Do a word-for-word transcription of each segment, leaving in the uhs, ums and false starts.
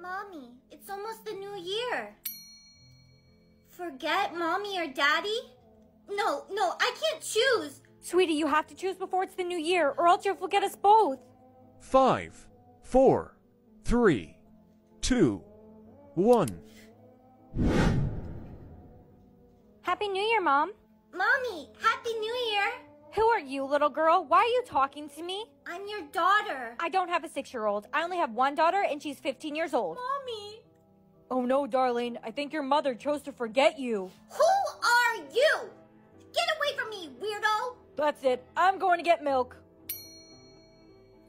Mommy, it's almost the new year. Forget Mommy or Daddy? No, no, I can't choose. Sweetie, you have to choose before it's the new year, or else you'll forget us both. Five, four, three, two, one. Happy New Year, Mom. Mommy, Happy New Year. Who are you, little girl? Why are you talking to me? I'm your daughter. I don't have a six-year-old. I only have one daughter, and she's fifteen years old. Mommy. Oh, no, darling. I think your mother chose to forget you. Who are you? Get away from me, weirdo. That's it. I'm going to get milk.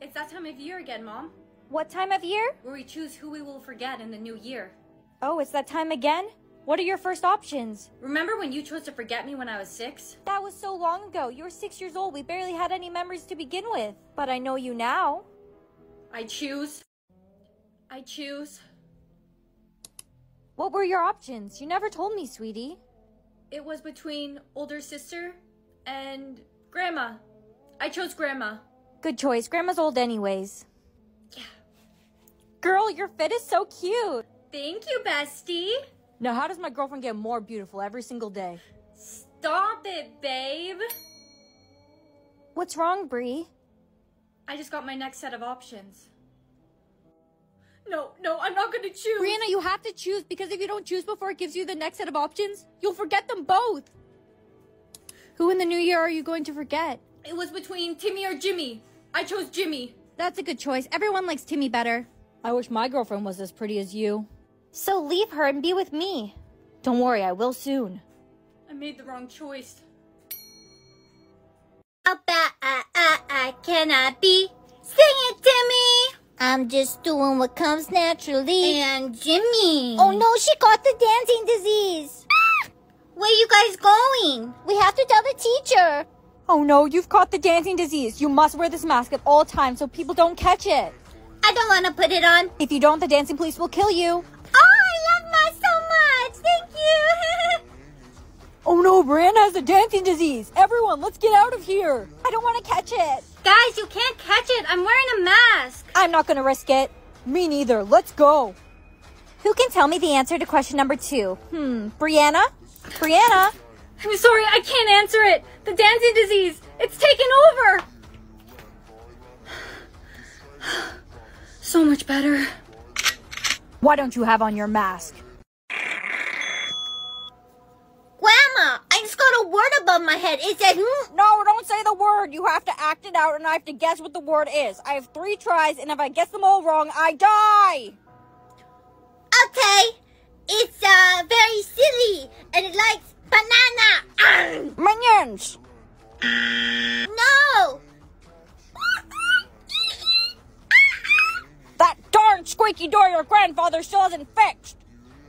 It's that time of year again, Mom. What time of year? Where we choose who we will forget in the new year. Oh, it's that time again? What are your first options? Remember when you chose to forget me when I was six? That was so long ago. You were six years old. We barely had any memories to begin with. But I know you now. I choose. I choose. What were your options? You never told me, sweetie. It was between older sister and Grandma. I chose Grandma. Good choice. Grandma's old anyways. Yeah. Girl, your fit is so cute. Thank you, bestie. Now, how does my girlfriend get more beautiful every single day? Stop it, babe. What's wrong, Bree? I just got my next set of options. No, no, I'm not going to choose. Brianna, you have to choose, because if you don't choose before it gives you the next set of options, you'll forget them both. Who in the new year are you going to forget? It was between Timmy or Jimmy. I chose Jimmy. That's a good choice. Everyone likes Timmy better. I wish my girlfriend was as pretty as you. So leave her and be with me. Don't worry, I will soon. I made the wrong choice. How bad I, I, I can I be? Sing it to me. I'm just doing what comes naturally. And Jimmy. Oh no, she got the dancing disease. Ah! Where are you guys going? We have to tell the teacher. Oh no, you've caught the dancing disease. You must wear this mask at all times so people don't catch it. I don't want to put it on. If you don't, the dancing police will kill you. Oh no, Brianna has a dancing disease. Everyone, let's get out of here. I don't want to catch it. Guys, you can't catch it. I'm wearing a mask. I'm not going to risk it. Me neither. Let's go. Who can tell me the answer to question number two? Hmm, Brianna? Brianna? I'm sorry, I can't answer it. The dancing disease, it's taken over. So much better. Why don't you have on your mask? Word above my head. It said, hmm? No, don't say the word. You have to act it out, and I have to guess what the word is. I have three tries, and if I guess them all wrong, I die. Okay. It's uh, very silly, and it likes banana. Minions. No. That darn squeaky door your grandfather still hasn't fixed.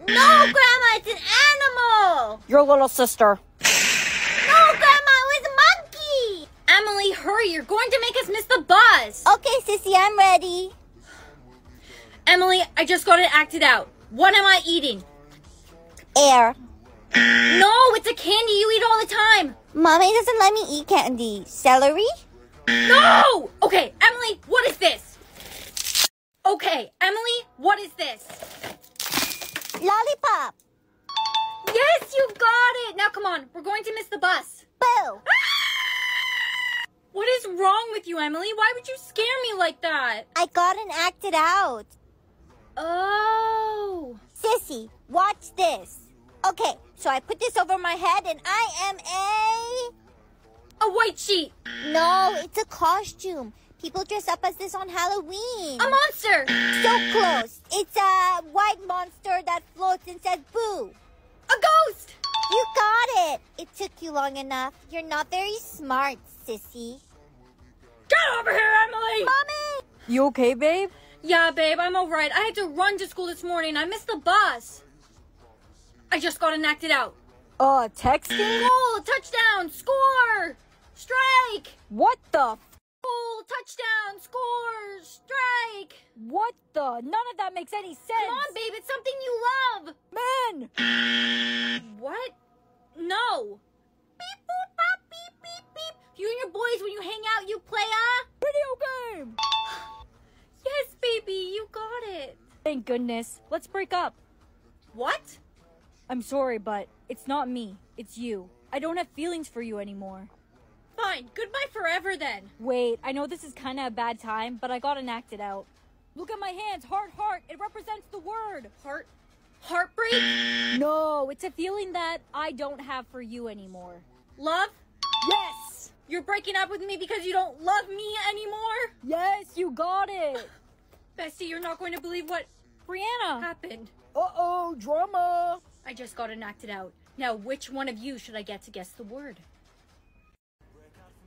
No, Grandma, it's an animal. Your little sister. Emily, hurry, you're going to make us miss the bus. Okay, sissy, I'm ready. Emily, I just got it acted out. What am I eating? Air. No, it's a candy you eat all the time. Mommy doesn't let me eat candy. Celery? No! Okay, Emily, what is this? Okay, Emily, what is this? Lollipop. Yes, you got it. Now, come on, we're going to miss the bus. Boo. What is wrong with you, Emily? Why would you scare me like that? I got an acted out. Oh. Sissy, watch this. Okay, so I put this over my head and I am a... A white sheet. No, it's a costume. People dress up as this on Halloween. A monster. So close. It's a white monster that floats and says boo. A ghost. You got it. It took you long enough. You're not very smart, sissy. Get over here, Emily! Mommy! You okay, babe? Yeah, babe, I'm all right. I had to run to school this morning. I missed the bus. I just got an acted out. Uh, texting? Goal! Touchdown! Score! Strike! What the? Goal! Touchdown! Score! Strike! What the? None of that makes any sense. Come on, babe. It's something you love. Men! What? No. Beep, boop, bop, beep, beep, beep. You and your boys, when you hang out, you play a video game. Yes, baby, you got it. Thank goodness. Let's break up. What? I'm sorry, but it's not me. It's you. I don't have feelings for you anymore. Fine. Goodbye forever, then. Wait, I know this is kind of a bad time, but I gotta act it out. Look at my hands. Heart, heart. It represents the word. Heart? Heartbreak? No, it's a feeling that I don't have for you anymore. Love? Yes! You're breaking up with me because you don't love me anymore? Yes, you got it! Bestie, you're not going to believe what... Brianna! Happened. Uh-oh, drama! I just got it acted out. Now, which one of you should I get to guess the word?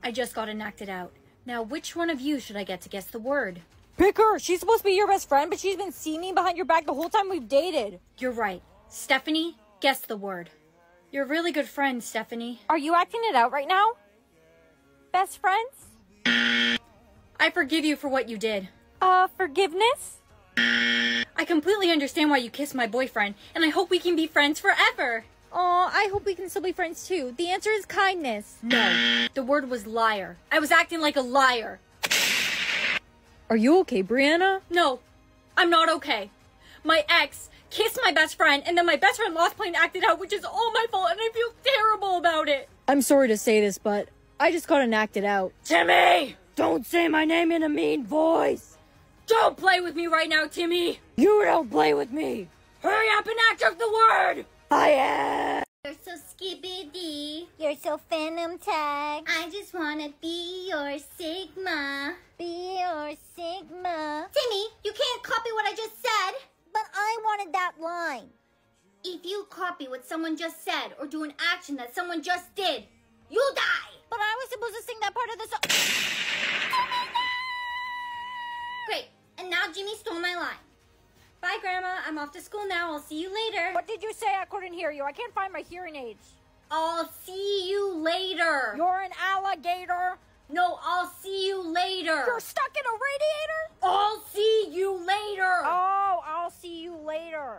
I just got it acted out. Now, which one of you should I get to guess the word? Pick her! She's supposed to be your best friend, but she's been scheming behind your back the whole time we've dated. You're right. Stephanie, guess the word. You're a really good friend, Stephanie. Are you acting it out right now? Best friends? I forgive you for what you did. Uh, forgiveness? I completely understand why you kissed my boyfriend, and I hope we can be friends forever. Aw, I hope we can still be friends too. The answer is kindness. No, the word was liar. I was acting like a liar. Are you okay, Brianna? No, I'm not okay. My ex kissed my best friend, and then my best friend lost play and acted out, which is all my fault, and I feel terrible about it. I'm sorry to say this, but I just got an acted out. Timmy! Don't say my name in a mean voice! Don't play with me right now, Timmy! You don't play with me! Hurry up and act out the word! I am! You're so skibbity. You're so phantom tag. I just wanna be your Sigma. Be your Sigma. Timmy, you can't copy what I just said. But I wanted that line. If you copy what someone just said or do an action that someone just did, you'll die. But I was supposed to sing that part of the song. Great, and now Jimmy stole my line. Bye, Grandma. I'm off to school now. I'll see you later. What did you say? I couldn't hear you. I can't find my hearing aids. I'll see you later. You're an alligator. No, I'll see you later. You're stuck in a radiator? I'll see you later. Oh, I'll see you later.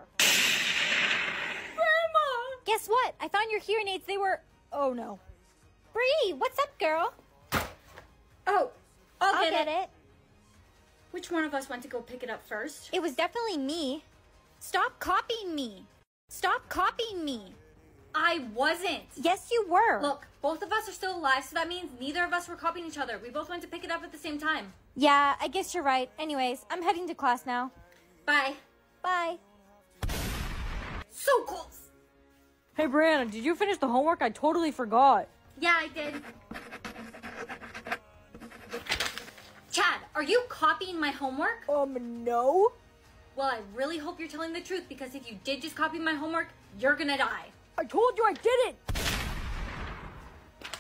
Grandma! Guess what? I found your hearing aids. They were... Oh, no. Bree, what's up, girl? Oh, I'll, I'll get, get it. it. Which one of us went to go pick it up first? It was definitely me. Stop copying me. Stop copying me. I wasn't. Yes, you were. Look, both of us are still alive, so that means neither of us were copying each other. We both went to pick it up at the same time. Yeah, I guess you're right. Anyways, I'm heading to class now. Bye. Bye. So close. Hey, Brianna, did you finish the homework? I totally forgot. Yeah, I did. Chad, are you copying my homework? Um, no. Well, I really hope you're telling the truth, because if you did just copy my homework, you're gonna die. I told you I didn't!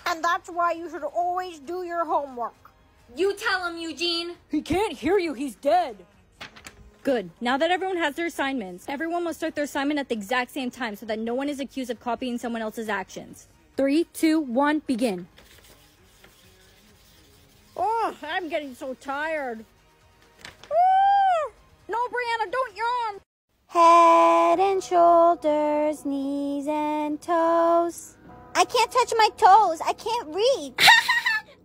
And that's why you should always do your homework. You tell him, Eugene! He can't hear you, he's dead! Good. Now that everyone has their assignments, everyone must start their assignment at the exact same time so that no one is accused of copying someone else's actions. Three, two, one, begin. Oh, I'm getting so tired. Oh! No, Brianna, don't yawn! Head and shoulders, knees and toes. I can't touch my toes. I can't read.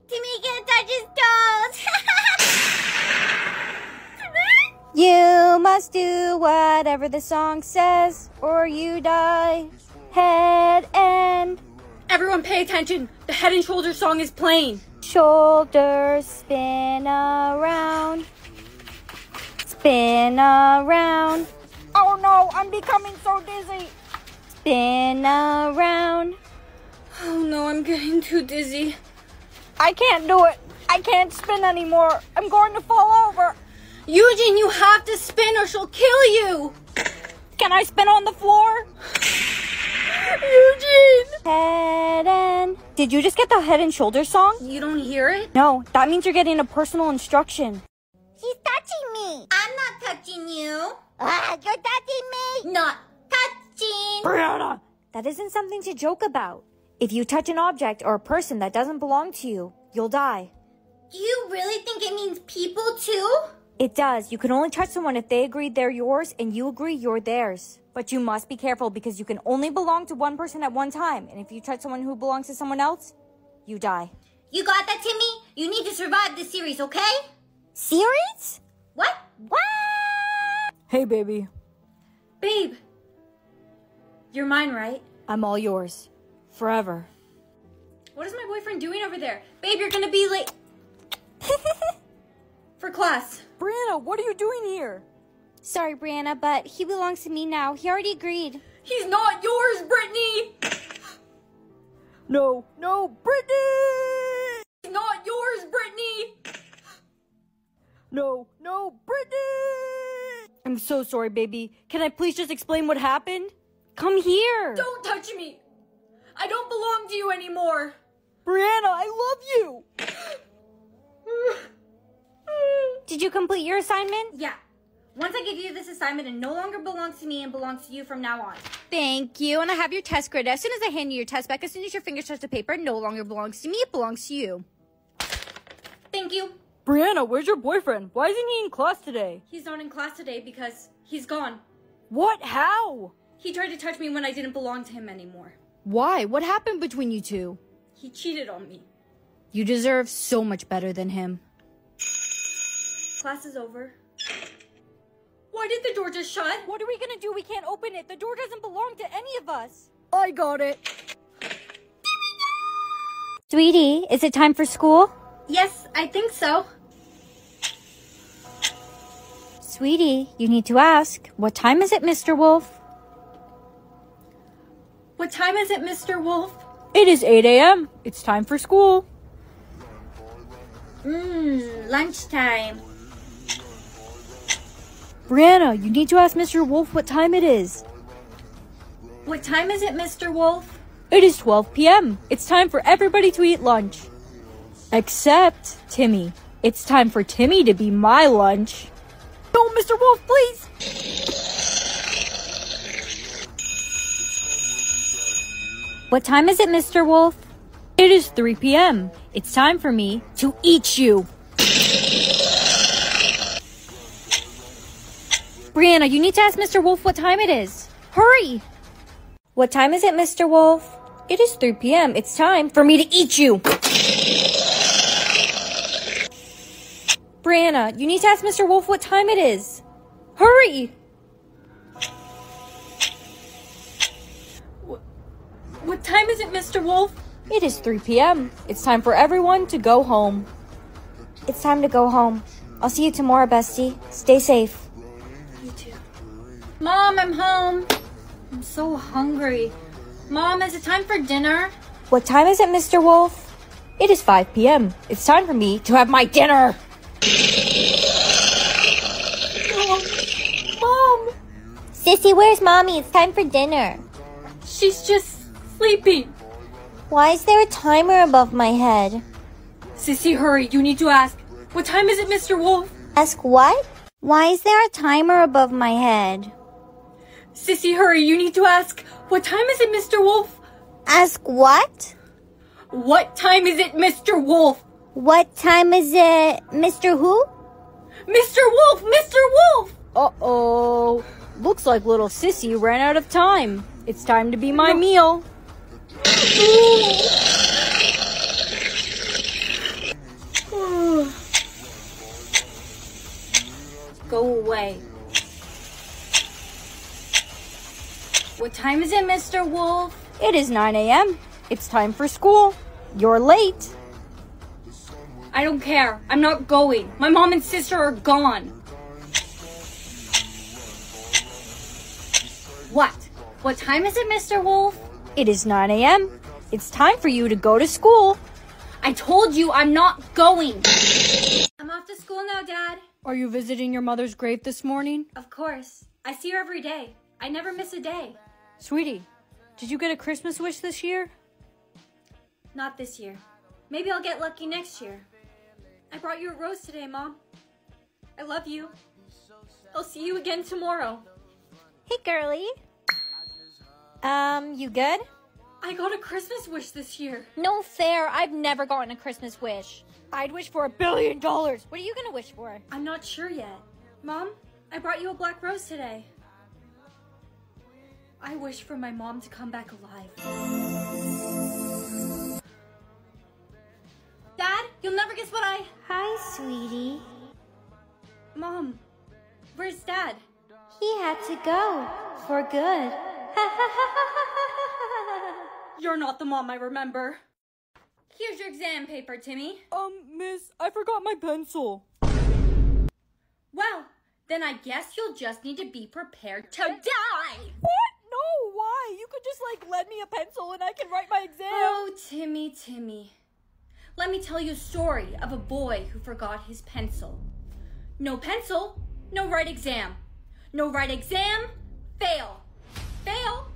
Timmy can't touch his toes. You must do whatever the song says or you die. Head and... Everyone pay attention. The head and shoulders song is playing. Shoulders spin around. Spin around. Oh no, I'm becoming so dizzy. Spin around. Oh no, I'm getting too dizzy. I can't do it. I can't spin anymore. I'm going to fall over. Eugene, you have to spin or she'll kill you. Can I spin on the floor? Eugene! Head and... Did you just get the head and shoulder song? You don't hear it? No, that means you're getting a personal instruction. He's touching me. I'm not touching you. Ah, you're touching me! Not touching! Brianna! That isn't something to joke about. If you touch an object or a person that doesn't belong to you, you'll die. Do you really think it means people too? It does. You can only touch someone if they agree they're yours and you agree you're theirs. But you must be careful because you can only belong to one person at one time. And if you touch someone who belongs to someone else, you die. You got that, Timmy? You need to survive this series, okay? Series? What? What? Hey, baby. Babe! You're mine, right? I'm all yours. Forever. What is my boyfriend doing over there? Babe, you're gonna be late for class. Brianna, what are you doing here? Sorry, Brianna, but he belongs to me now. He already agreed. He's not yours, Brittany! No, no, Brittany! He's not yours, Brittany! No, no, Brittany! I'm so sorry, baby. Can I please just explain what happened? Come here! Don't touch me! I don't belong to you anymore! Brianna, I love you! Did you complete your assignment? Yeah. Once I give you this assignment, it no longer belongs to me and belongs to you from now on. Thank you, and I have your test graded. As soon as I hand you your test back, as soon as your fingers touch the paper, it no longer belongs to me, it belongs to you. Thank you. Brianna, where's your boyfriend? Why isn't he in class today? He's not in class today because he's gone. What? How? He tried to touch me when I didn't belong to him anymore. Why? What happened between you two? He cheated on me. You deserve so much better than him. Class is over. Why did the door just shut? What are we gonna do? We can't open it. The door doesn't belong to any of us. I got it. Sweetie, is it time for school? Yes, I think so. Sweetie, you need to ask, what time is it, Mister Wolf? What time is it, Mister Wolf? It is eight A M It's time for school. Mmm, lunchtime. Brianna, you need to ask Mister Wolf what time it is. What time is it, Mister Wolf? It is twelve P M It's time for everybody to eat lunch. Except Timmy. It's time for Timmy to be my lunch. No, Mister Wolf, please! What time is it, Mister Wolf? It is three P M It's time for me to eat you. Brianna, you need to ask Mister Wolf what time it is. Hurry! What time is it, Mister Wolf? It is three P M It's time for me to eat you. Brianna, you need to ask Mister Wolf what time it is. Hurry! What time is it, Mister Wolf? It is three P M It's time for everyone to go home. It's time to go home. I'll see you tomorrow, bestie. Stay safe. You too. Mom, I'm home. I'm so hungry. Mom, is it time for dinner? What time is it, Mister Wolf? It is five P M It's time for me to have my dinner. Mom. Mom. Sissy, where's Mommy? It's time for dinner. She's just... sleepy. Why is there a timer above my head? Sissy, hurry. You need to ask. What time is it, Mister Wolf? Ask what? Why is there a timer above my head? Sissy, hurry. You need to ask. What time is it, Mister Wolf? Ask what? What time is it, Mister Wolf? What time is it, Mister who? Mister Wolf! Mister Wolf! Uh-oh. Looks like little Sissy ran out of time. It's time to be my no. meal. Go away. What time is it, Mister Wolf? It is nine A M It's time for school. You're late. I don't care. I'm not going. My mom and sister are gone. What? What time is it, Mister Wolf? It is nine A M It's time for you to go to school. I told you I'm not going. I'm off to school now, Dad. Are you visiting your mother's grave this morning? Of course. I see her every day. I never miss a day. Sweetie, did you get a Christmas wish this year? Not this year. Maybe I'll get lucky next year. I brought you a rose today, Mom. I love you. I'll see you again tomorrow. Hey, girlie. Um, you good? I got a Christmas wish this year. No fair. I've never gotten a Christmas wish. I'd wish for a billion dollars. What are you gonna wish for? I'm not sure yet. Mom, I brought you a black rose today. I wish for my mom to come back alive. Dad, you'll never guess what I... Hi, sweetie. Mom, where's Dad? He had to go, for good. You're not the mom I remember. Here's your exam paper, Timmy. Um, miss, I forgot my pencil. Well, then I guess you'll just need to be prepared to die. What? No, why? You could just, like, lend me a pencil and I can write my exam. Oh, Timmy, Timmy. Let me tell you a story of a boy who forgot his pencil. No pencil, no right exam. No right exam, fail. Fail,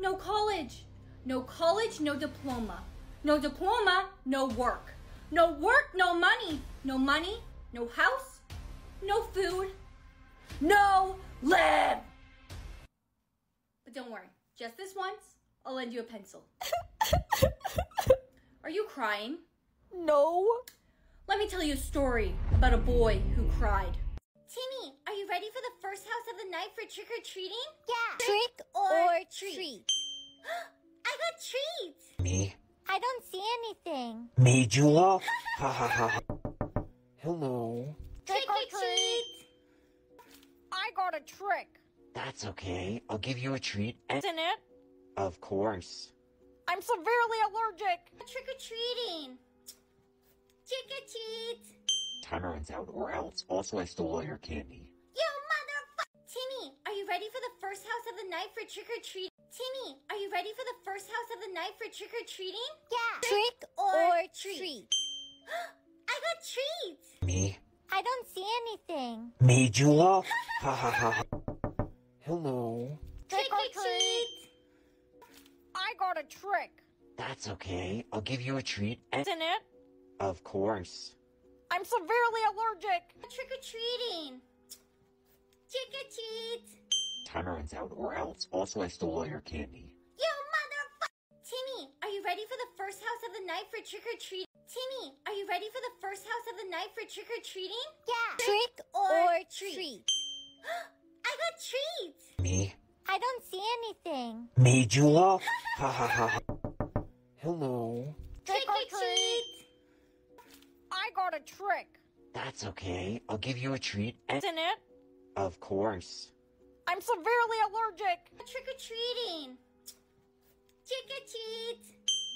no college. No college, no diploma. No diploma, no work. No work, no money. No money, no house, no food, no live. But don't worry, just this once, I'll lend you a pencil. Are you crying? No. Let me tell you a story about a boy who cried. Timmy, are you ready for the first house of the night for trick-or-treating? Yeah. Trick or, or treat. treat. I got treats. Me? I don't see anything. Me, Jewel? Ha ha ha. Hello. Trick, trick or treat. treat. I got a trick. That's okay. I'll give you a treat. Isn't it? Of course. I'm severely allergic. Trick-or-treating. Trick-or-treat. Time runs out or else. Also, I stole all your candy. You motherfucker! Timmy, are you ready for the first house of the night for trick-or-treating? Timmy, are you ready for the first house of the night for trick-or-treating? Yeah. Trick or, or treat. treat. I got treats. Me? I don't see anything. Me, Jula? Ha ha ha. Hello. Trick or treat. I got a trick. That's okay. I'll give you a treat. Isn't it? Of course. I'm severely allergic. Trick-or-treating. Trick-or-treat. Time runs out or else. Also, I stole all your candy. You motherfucker! Timmy, are you ready for the first house of the night for trick-or-treating? Timmy, are you ready for the first house of the night for trick-or-treating? Yeah. Trick, trick or, or treat. treat. I got treats. Me? I don't see anything. Me, Jula? Ha ha ha. Hello. Trick-or-treat. Trick-or-treat. I got a trick. That's okay. I'll give you a treat. Isn't it? Of course. I'm severely allergic. Trick-or-treating. Trick-or-treat.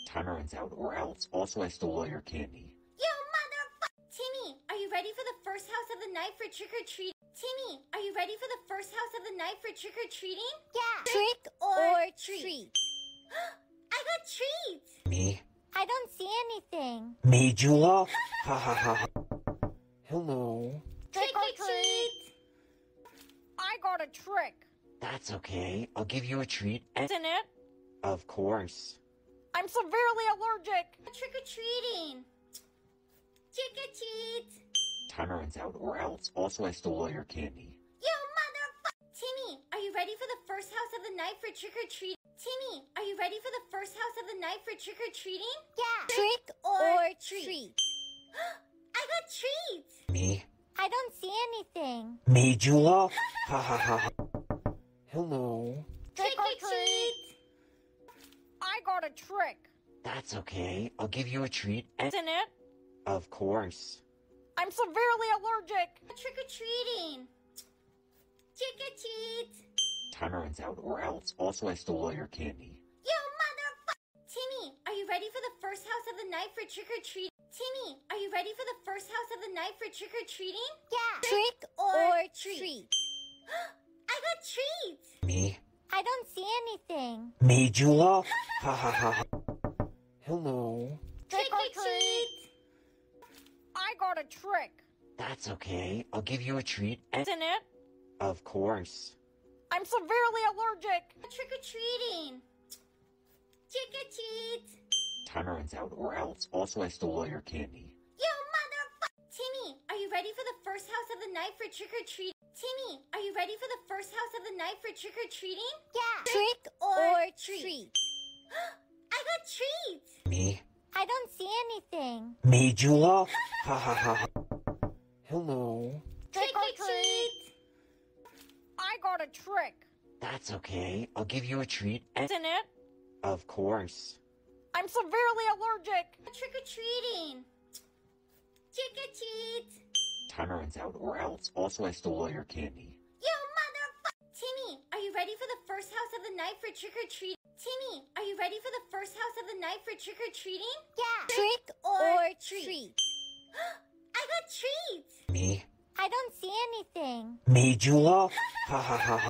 Time runs out or else. Also, I stole all your candy. You motherfucker! Timmy, are you ready for the first house of the night for trick-or-treating? Timmy, are you ready for the first house of the night for trick-or-treating? Yeah. Trick or, or treat. treat. I got treats. Me? I don't see anything. Me, Jula? Ha ha ha. Hello. Trick or treat. I got a trick. That's okay. I'll give you a treat. Isn't it? Of course. I'm severely allergic. Trick or treating. Trick or treat. Time runs out or else. Also, I stole all your candy. You motherfucker! Timmy, are you ready for the first house of the night for trick or treat? Timmy, are you ready for the first house of the night for trick-or-treating? Yeah. Trick or, or treat. treat. I got treats. Me? I don't see anything. Me, Jula? Ha ha ha. Hello. Trick, trick or treat. treat. I got a trick. That's okay. I'll give you a treat. Isn't it? Of course. I'm severely allergic. Trick-or-treating. Trick-or-treat. Time runs out or else. Also, I stole all your candy. You motherfucker! Timmy, are you ready for the first house of the night for trick-or-treating? Timmy, are you ready for the first house of the night for trick-or-treating? Yeah. Trick, trick or, or treat. treat. I got treats. Me? I don't see anything. Me, Jula? Ha ha ha. Hello. Trick, trick or treat. treat. I got a trick. That's okay. I'll give you a treat. Isn't it? Of course. I'm severely allergic. Trick-or-treating. Trick-or-treat. Time runs out or else. Also, I stole all your candy. You motherfucker! Timmy, are you ready for the first house of the night for trick-or-treating? Timmy, are you ready for the first house of the night for trick-or-treating? Yeah. Trick or, or treat. treat. I got treats. Me? I don't see anything. Me, Jula? Ha ha ha. Hello. Trick-or-treat. I got a trick. That's okay. I'll give you a treat. Isn't it? Of course. I'm severely allergic. Trick-or-treating. Trick-or-treat. Time runs out or else. Also, I stole all your candy. You motherfucker! Timmy, are you ready for the first house of the night for trick-or-treating? Timmy, are you ready for the first house of the night for trick-or-treating? Yeah. Trick, trick or, or treat. treat. I got treats. Me? I don't see anything. Me, Jewel? Ha ha ha.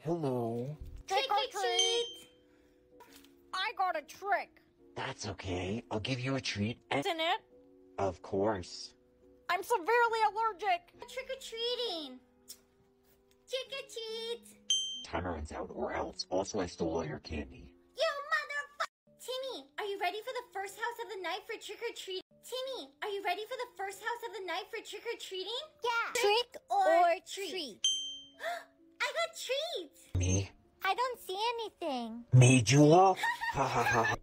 Hello. Trick, trick or treat. treat. I got a trick. That's okay. I'll give you a treat. Isn't it? Of course. I'm severely allergic. Trick-or-treating. Trick or treat. Time runs out or else. Also, I stole all your candy. You motherfucker! Timmy, are you ready for the first house of the night for trick-or-treating? Timmy, are you ready for the first house of the night for trick-or-treating? Yeah. Trick, trick or, or treat. treat. I got treats. Me? I don't see anything. Me, Jewel? Ha ha ha.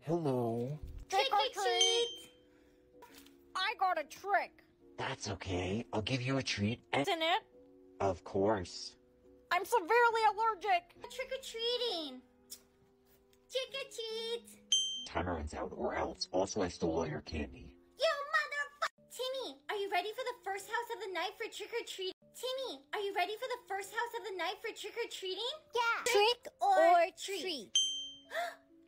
Hello. Trick, trick or treat. treat. I got a trick. That's okay. I'll give you a treat. Isn't it? Of course. I'm severely allergic. Trick-or-treating. Trick-or-treat. Time runs out or else. Also, I stole all your candy. You motherfucker! Timmy, are you ready for the first house of the night for trick-or-treating? Timmy, are you ready for the first house of the night for trick-or-treating? Yeah. Trick, trick or, or treat. treat.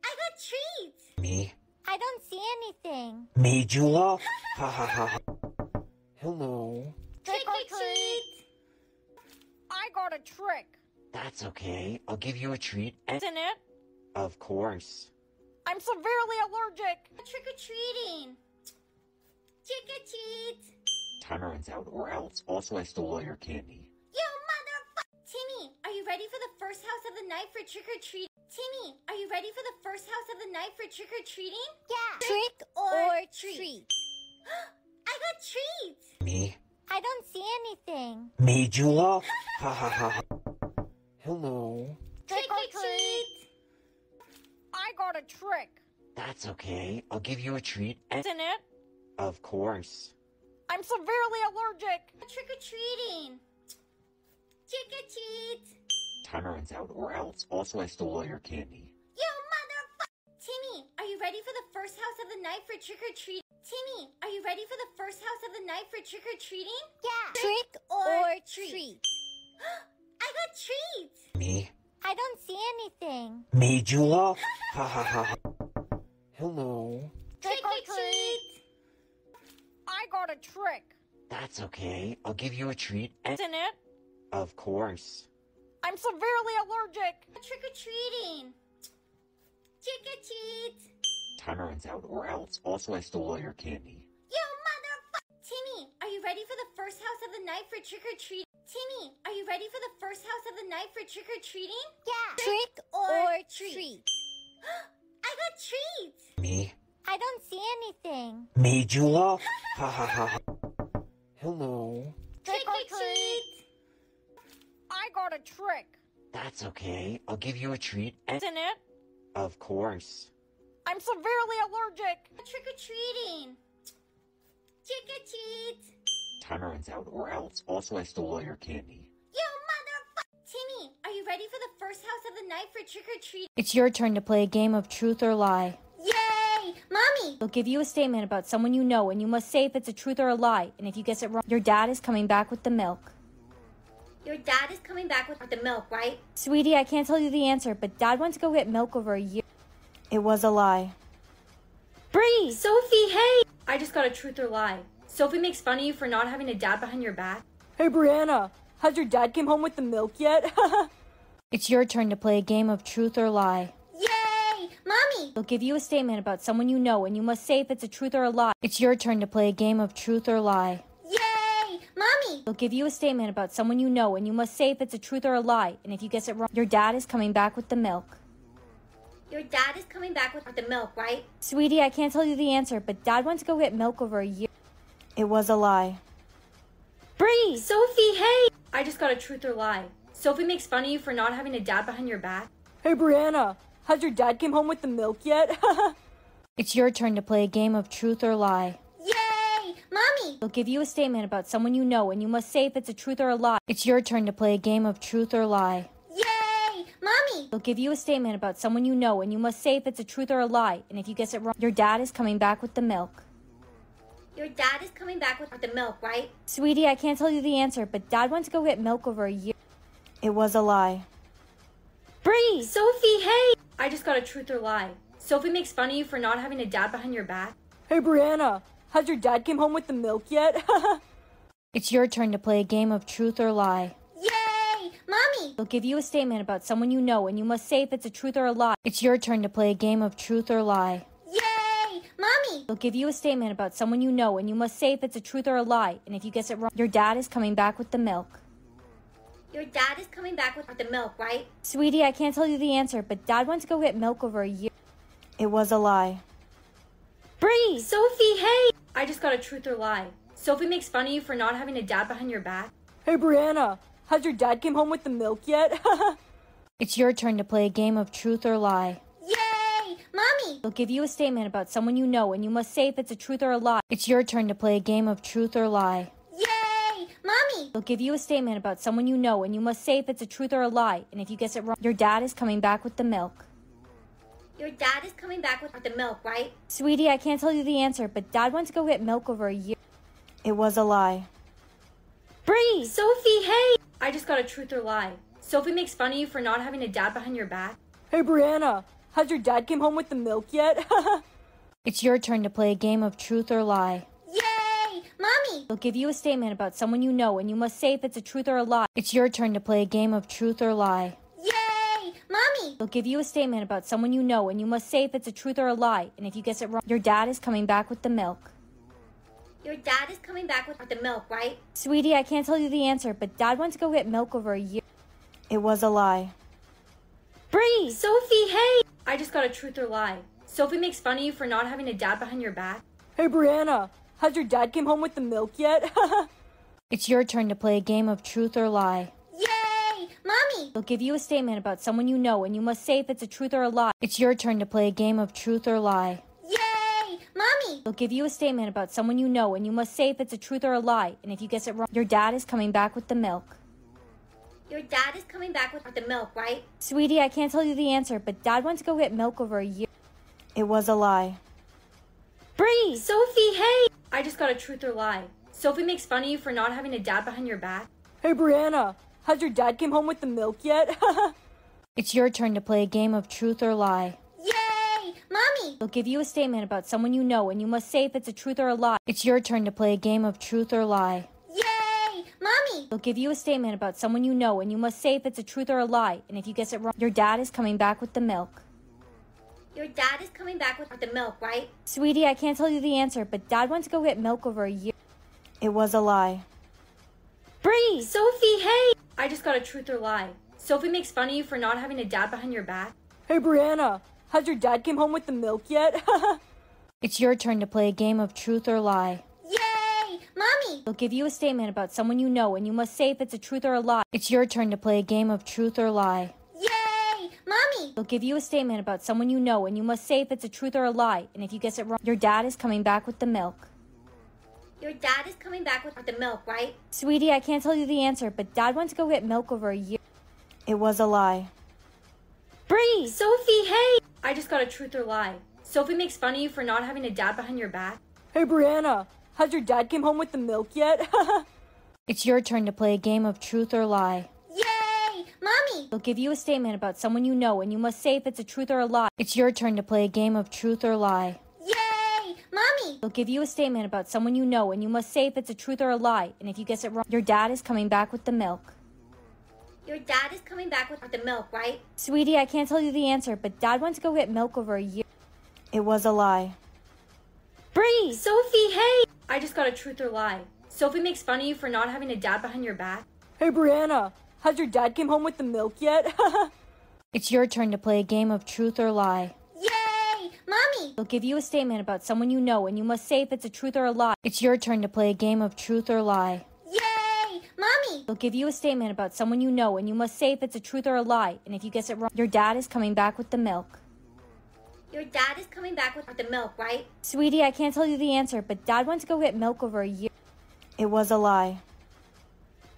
I got treats. Me? I don't see anything. Me, Jewel? Ha ha ha. Hello. Trick, trick or treat. treat. I got a trick. That's okay. I'll give you a treat. Isn't it? Of course. I'm severely allergic. Trick or treating. Trick or treat. Time runs out or else. Also, I stole all your candy. You motherfucker! Timmy, are you ready for the first house of the night for trick or treating? Timmy, are you ready for the first house of the night for trick or treating? Yeah. Trick, trick or, or treat. treat. I got treats. Me? I don't see anything. Me, Jewel? Ha ha ha. Hello. Trick or treat. I got a trick. That's okay. I'll give you a treat. Isn't it? Of course. I'm severely allergic. Trick or treating. Trick or treat. Time runs out or else. Also, I stole all your candy. You motherfucker! Timmy, are you ready for the first house of the night for trick or treat? Timmy, are you ready for the first house of the night for trick-or-treating? Yeah. Trick, trick or, or treat. treat. I got treats. Me? I don't see anything. Me, Jewel? Ha ha ha. Hello. Trick, trick or treat. treat. I got a trick. That's okay. I'll give you a treat. Isn't it? Of course. I'm severely allergic. Trick-or-treating. Trick-or-treat. Time runs out or else. Also, I stole all your candy. You motherfucker! Timmy, are you ready for the first house of the night for trick-or-treating? Timmy, are you ready for the first house of the night for trick-or-treating? Yeah. Trick, trick or, or treat. treat. I got treats. Me? I don't see anything. Me, Jewel? Ha ha ha. Hello. Trick, trick or treat. treat. I got a trick. That's okay. I'll give you a treat. Isn't it? Of course. I'm severely allergic. Trick or treating. Trick or treat. Time runs out or else. Also, I stole all your candy. You motherfucker! Timmy, are you ready for the first house of the night for trick or treat? It's your turn to play a game of truth or lie. Yay! Mommy! They'll give you a statement about someone you know, and you must say if it's a truth or a lie. And if you guess it wrong, your dad is coming back with the milk. Your dad is coming back with the milk, right? Sweetie, I can't tell you the answer, but Dad went to go get milk over a year. It was a lie. Bree! Sophie, hey! I just got a truth or lie. Sophie makes fun of you for not having a dad behind your back. Hey, Brianna! Has your dad come home with the milk yet? It's your turn to play a game of truth or lie. Yay! Mommy! They'll give you a statement about someone you know, and you must say if it's a truth or a lie. It's your turn to play a game of truth or lie. Yay! Mommy! They'll give you a statement about someone you know, and you must say if it's a truth or a lie. And if you guess it wrong, your dad is coming back with the milk. Your dad is coming back with the milk, right? Sweetie, I can't tell you the answer, but Dad went to go get milk over a year. It was a lie. Bree! Sophie, hey! I just got a truth or lie. Sophie makes fun of you for not having a dad behind your back. Hey, Brianna! Has your dad come home with the milk yet? It's your turn to play a game of truth or lie. Yay! Mommy! They'll give you a statement about someone you know, and you must say if it's a truth or a lie. It's your turn to play a game of truth or lie. Mommy! They'll give you a statement about someone you know, and you must say if it's a truth or a lie. And if you guess it wrong, your dad is coming back with the milk. Your dad is coming back with the milk, right? Sweetie, I can't tell you the answer, but Dad went to go get milk over a year. It was a lie. Bree! Sophie, hey! I just got a truth or lie. Sophie makes fun of you for not having a dad behind your back. Hey, Brianna, has your dad come home with the milk yet? It's your turn to play a game of truth or lie. Yay! Mommy! They'll give you a statement about someone you know, and you must say if it's a truth or a lie. It's your turn to play a game of truth or lie. Yay! Mommy! They'll give you a statement about someone you know, and you must say if it's a truth or a lie. And if you guess it wrong, your dad is coming back with the milk. Your dad is coming back with the milk, right? Sweetie, I can't tell you the answer, but Dad went to go get milk over a year. It was a lie. Bree! Sophie, hey! I just got a truth or lie. Sophie makes fun of you for not having a dad behind your back. Hey, Brianna, has your dad come home with the milk yet? It's your turn to play a game of truth or lie. Yay! Mommy! They'll give you a statement about someone you know, and you must say if it's a truth or a lie. It's your turn to play a game of truth or lie. Mommy! They'll give you a statement about someone you know, and you must say if it's a truth or a lie. And if you guess it wrong, your dad is coming back with the milk. Your dad is coming back with the milk, right? Sweetie, I can't tell you the answer, but Dad went to go get milk over a year. It was a lie. Bree! Sophie, hey! I just got a truth or lie. Sophie makes fun of you for not having a dad behind your back. Hey, Brianna, has your dad come home with the milk yet? It's your turn to play a game of truth or lie. Mommy! They'll give you a statement about someone you know, and you must say if it's a truth or a lie. It's your turn to play a game of truth or lie. Yay! Mommy! They'll give you a statement about someone you know, and you must say if it's a truth or a lie. And if you guess it wrong, your dad is coming back with the milk. Your dad is coming back with the milk, right? Sweetie, I can't tell you the answer, but Dad went to go get milk over a year. It was a lie. Bree! Sophie, hey! I just got a truth or lie. Sophie makes fun of you for not having a dad behind your back. Hey, Brianna! Has your dad come home with the milk yet? It's your turn to play a game of truth or lie. Yay! Mommy! They'll give you a statement about someone you know, and you must say if it's a truth or a lie. It's your turn to play a game of truth or lie. Yay! Mommy! They'll give you a statement about someone you know, and you must say if it's a truth or a lie. And if you guess it wrong, your dad is coming back with the milk. Your dad is coming back with the milk, right? Sweetie, I can't tell you the answer, but Dad went to go get milk over a year. It was a lie. Bree! Sophie, hey! I just got a truth or lie. Sophie makes fun of you for not having a dad behind your back. Hey, Brianna, has your dad come home with the milk yet? It's your turn to play a game of truth or lie. Yay! Mommy! They'll give you a statement about someone you know, and you must say if it's a truth or a lie. It's your turn to play a game of truth or lie. Yay! Mommy! They'll give you a statement about someone you know, and you must say if it's a truth or a lie. And if you guess it wrong, your dad is coming back with the milk. Your dad is coming back with the milk, right? Sweetie, I can't tell you the answer, but Dad went to go get milk over a year. It was a lie. Bree! Sophie, hey! I just got a truth or lie. Sophie makes fun of you for not having a dad behind your back. Hey, Brianna, has your dad come home with the milk yet? It's your turn to play a game of truth or lie. Yay! Mommy! They'll give you a statement about someone you know, and you must say if it's a truth or a lie. It's your turn to play a game of truth or lie. Mommy! They'll give you a statement about someone you know, and you must say if it's a truth or a lie. And if you guess it wrong, your dad is coming back with the milk. Your dad is coming back with the milk, right? Sweetie, I can't tell you the answer, but Dad went to go get milk over a year. It was a lie. Bree! Sophie, hey! I just got a truth or lie. Sophie makes fun of you for not having a dad behind your back. Hey, Brianna, has your dad come home with the milk yet? It's your turn to play a game of truth or lie. Mommy! They'll give you a statement about someone you know, and you must say if it's a truth or a lie. It's your turn to play a game of truth or lie. Yay! Mommy! They'll give you a statement about someone you know, and you must say if it's a truth or a lie. And if you guess it wrong, your dad is coming back with the milk. Your dad is coming back with the milk, right? Sweetie, I can't tell you the answer, but Dad went to go get milk over a year. It was a lie. Bree! Sophie, hey! I just got a truth or lie. Sophie makes fun of you for not having a dad behind your back. Hey, Brianna! Has your dad come home with the milk yet? It's your turn to play a game of truth or lie. Yay! Mommy! They'll give you a statement about someone you know, and you must say if it's a truth or a lie. It's your turn to play a game of truth or lie. Yay! Mommy! They'll give you a statement about someone you know, and you must say if it's a truth or a lie. And if you guess it wrong, your dad is coming back with the milk. Your dad is coming back with the milk, right? Sweetie, I can't tell you the answer, but Dad went to go get milk over a year. It was a lie.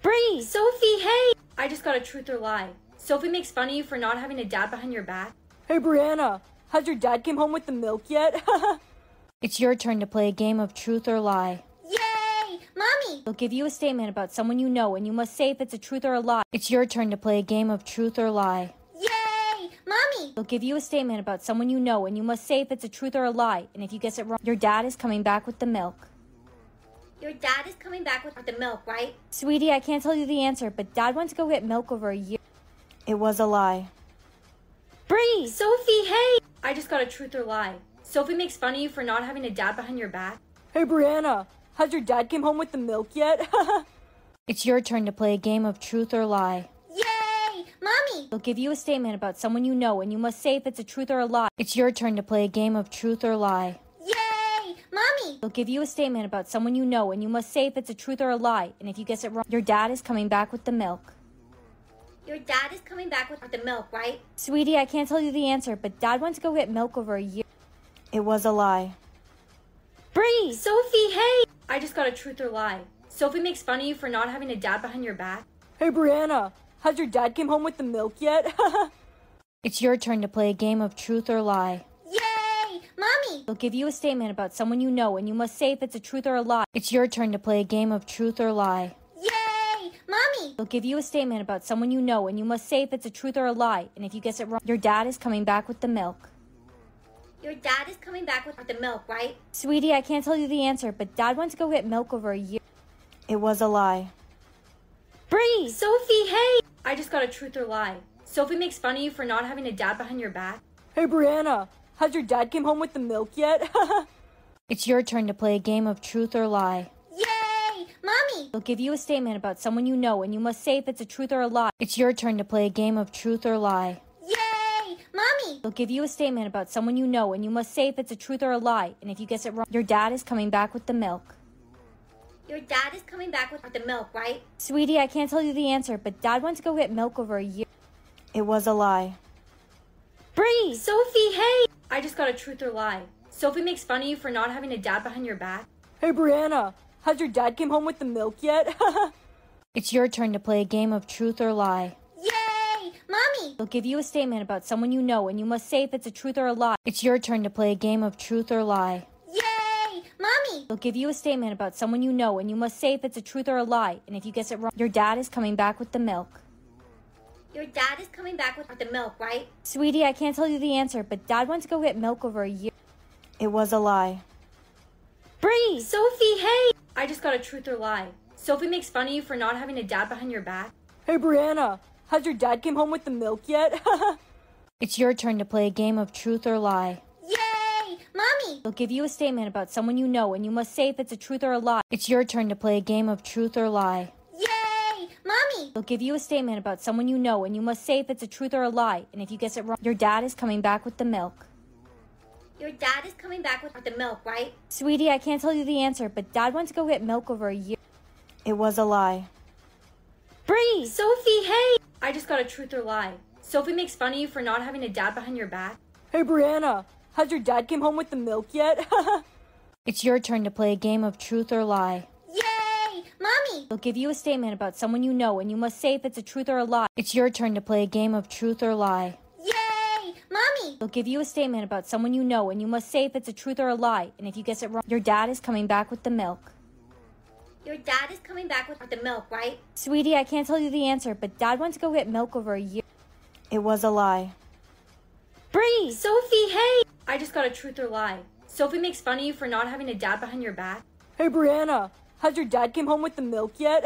Bree! Sophie, hey! I just got a truth or lie. Sophie makes fun of you for not having a dad behind your back. Hey, Brianna, has your dad come home with the milk yet? It's your turn to play a game of truth or lie. Yay! Mommy! They'll give you a statement about someone you know, and you must say if it's a truth or a lie. It's your turn to play a game of truth or lie. Yay! Mommy! They'll give you a statement about someone you know, and you must say if it's a truth or a lie. And if you guess it wrong, your dad is coming back with the milk. Your dad is coming back with the milk, right? Sweetie, I can't tell you the answer, but Dad went to go get milk over a year. It was a lie. Bree! Sophie, hey! I just got a truth or lie. Sophie makes fun of you for not having a dad behind your back. Hey, Brianna, has your dad came home with the milk yet? It's your turn to play a game of truth or lie. Yay! Mommy! They'll give you a statement about someone you know, and you must say if it's a truth or a lie. It's your turn to play a game of truth or lie. Yay! Mommy! They'll give you a statement about someone you know, and you must say if it's a truth or a lie. And if you guess it wrong, your dad is coming back with the milk. Your dad is coming back with the milk, right? Sweetie, I can't tell you the answer, but Dad went to go get milk over a year. It was a lie. Bree! Sophie, hey! I just got a truth or lie. Sophie makes fun of you for not having a dad behind your back. Hey, Brianna, has your dad came home with the milk yet? It's your turn to play a game of truth or lie. Yay! Mommy! They'll give you a statement about someone you know, and you must say if it's a truth or a lie. It's your turn to play a game of truth or lie. Mommy! They'll give you a statement about someone you know, and you must say if it's a truth or a lie. And if you guess it wrong, your dad is coming back with the milk. Your dad is coming back with the milk, right? Sweetie, I can't tell you the answer, but Dad went to go get milk over a year. It was a lie. Bree! Sophie, hey! I just got a truth or lie. Sophie makes fun of you for not having a dad behind your back. Hey, Brianna, has your dad came home with the milk yet? It's your turn to play a game of truth or lie. Mommy! They'll give you a statement about someone you know, and you must say if it's a truth or a lie. It's your turn to play a game of truth or lie. Yay! Mommy! They'll give you a statement about someone you know, and you must say if it's a truth or a lie. And if you guess it wrong, your dad is coming back with the milk. Your dad is coming back with the milk, right? Sweetie, I can't tell you the answer, but Dad went to go get milk over a year. It was a lie. Bree! Sophie, hey! I just got a truth or lie. Sophie makes fun of you for not having a dad behind your back. Hey, Brianna! Has your dad came home with the milk yet? It's your turn to play a game of truth or lie. Yay! Mommy! They'll give you a statement about someone you know, and you must say if it's a truth or a lie. It's your turn to play a game of truth or lie. Yay! Mommy! They'll give you a statement about someone you know, and you must say if it's a truth or a lie. And if you guess it wrong, your dad is coming back with the milk. Your dad is coming back with the milk, right? Sweetie, I can't tell you the answer, but Dad went to go get milk over a year. It was a lie. Bree! Sophie, hey! I just got a truth or lie. Sophie makes fun of you for not having a dad behind your back. Hey, Brianna, has your dad came home with the milk yet? It's your turn to play a game of truth or lie. Yay! Mommy! They'll give you a statement about someone you know, and you must say if it's a truth or a lie. It's your turn to play a game of truth or lie. Yay! Mommy! They'll give you a statement about someone you know, and you must say if it's a truth or a lie. And if you guess it wrong, your dad is coming back with the milk. Your dad is coming back with the milk, right? Sweetie, I can't tell you the answer, but Dad went to go get milk over a year. It was a lie. Bree! Sophie, hey! I just got a truth or lie. Sophie makes fun of you for not having a dad behind your back. Hey, Brianna, has your dad came home with the milk yet? It's your turn to play a game of truth or lie. Yay! Mommy! They'll give you a statement about someone you know, and you must say if it's a truth or a lie. It's your turn to play a game of truth or lie. Mommy! They'll give you a statement about someone you know, and you must say if it's a truth or a lie. And if you guess it wrong, your dad is coming back with the milk. Your dad is coming back with the milk, right? Sweetie, I can't tell you the answer, but Dad went to go get milk over a year. It was a lie. Bree! Sophie, hey! I just got a truth or lie. Sophie makes fun of you for not having a dad behind your back. Hey, Brianna, has your dad came home with the milk yet?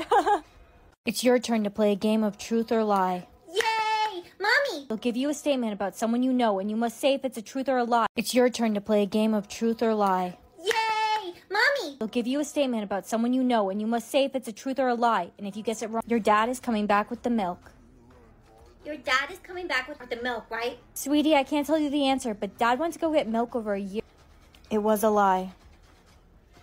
It's your turn to play a game of truth or lie. Mommy! They'll give you a statement about someone you know, and you must say if it's a truth or a lie. It's your turn to play a game of truth or lie. Yay! Mommy! They'll give you a statement about someone you know, and you must say if it's a truth or a lie. And if you guess it wrong, your dad is coming back with the milk. Your dad is coming back with the milk, right? Sweetie, I can't tell you the answer, but Dad went to go get milk over a year. It was a lie.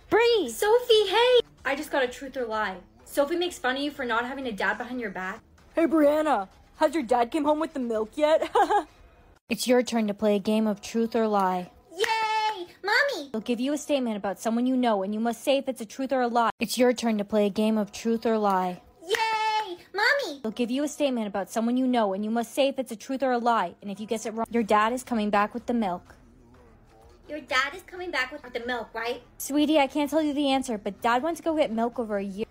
Bree! Sophie, hey! I just got a truth or lie. Sophie makes fun of you for not having a dad behind your back. Hey, Brianna! Has your dad came home with the milk yet? It's your turn to play a game of truth or lie. Yay! Mommy! They'll give you a statement about someone you know, and you must say if it's a truth or a lie. It's your turn to play a game of truth or lie. Yay! Mommy! They'll give you a statement about someone you know, and you must say if it's a truth or a lie. And if you guess it wrong, your dad is coming back with the milk. Your dad is coming back with the milk, right? Sweetie, I can't tell you the answer, but Dad went to go get milk over a year.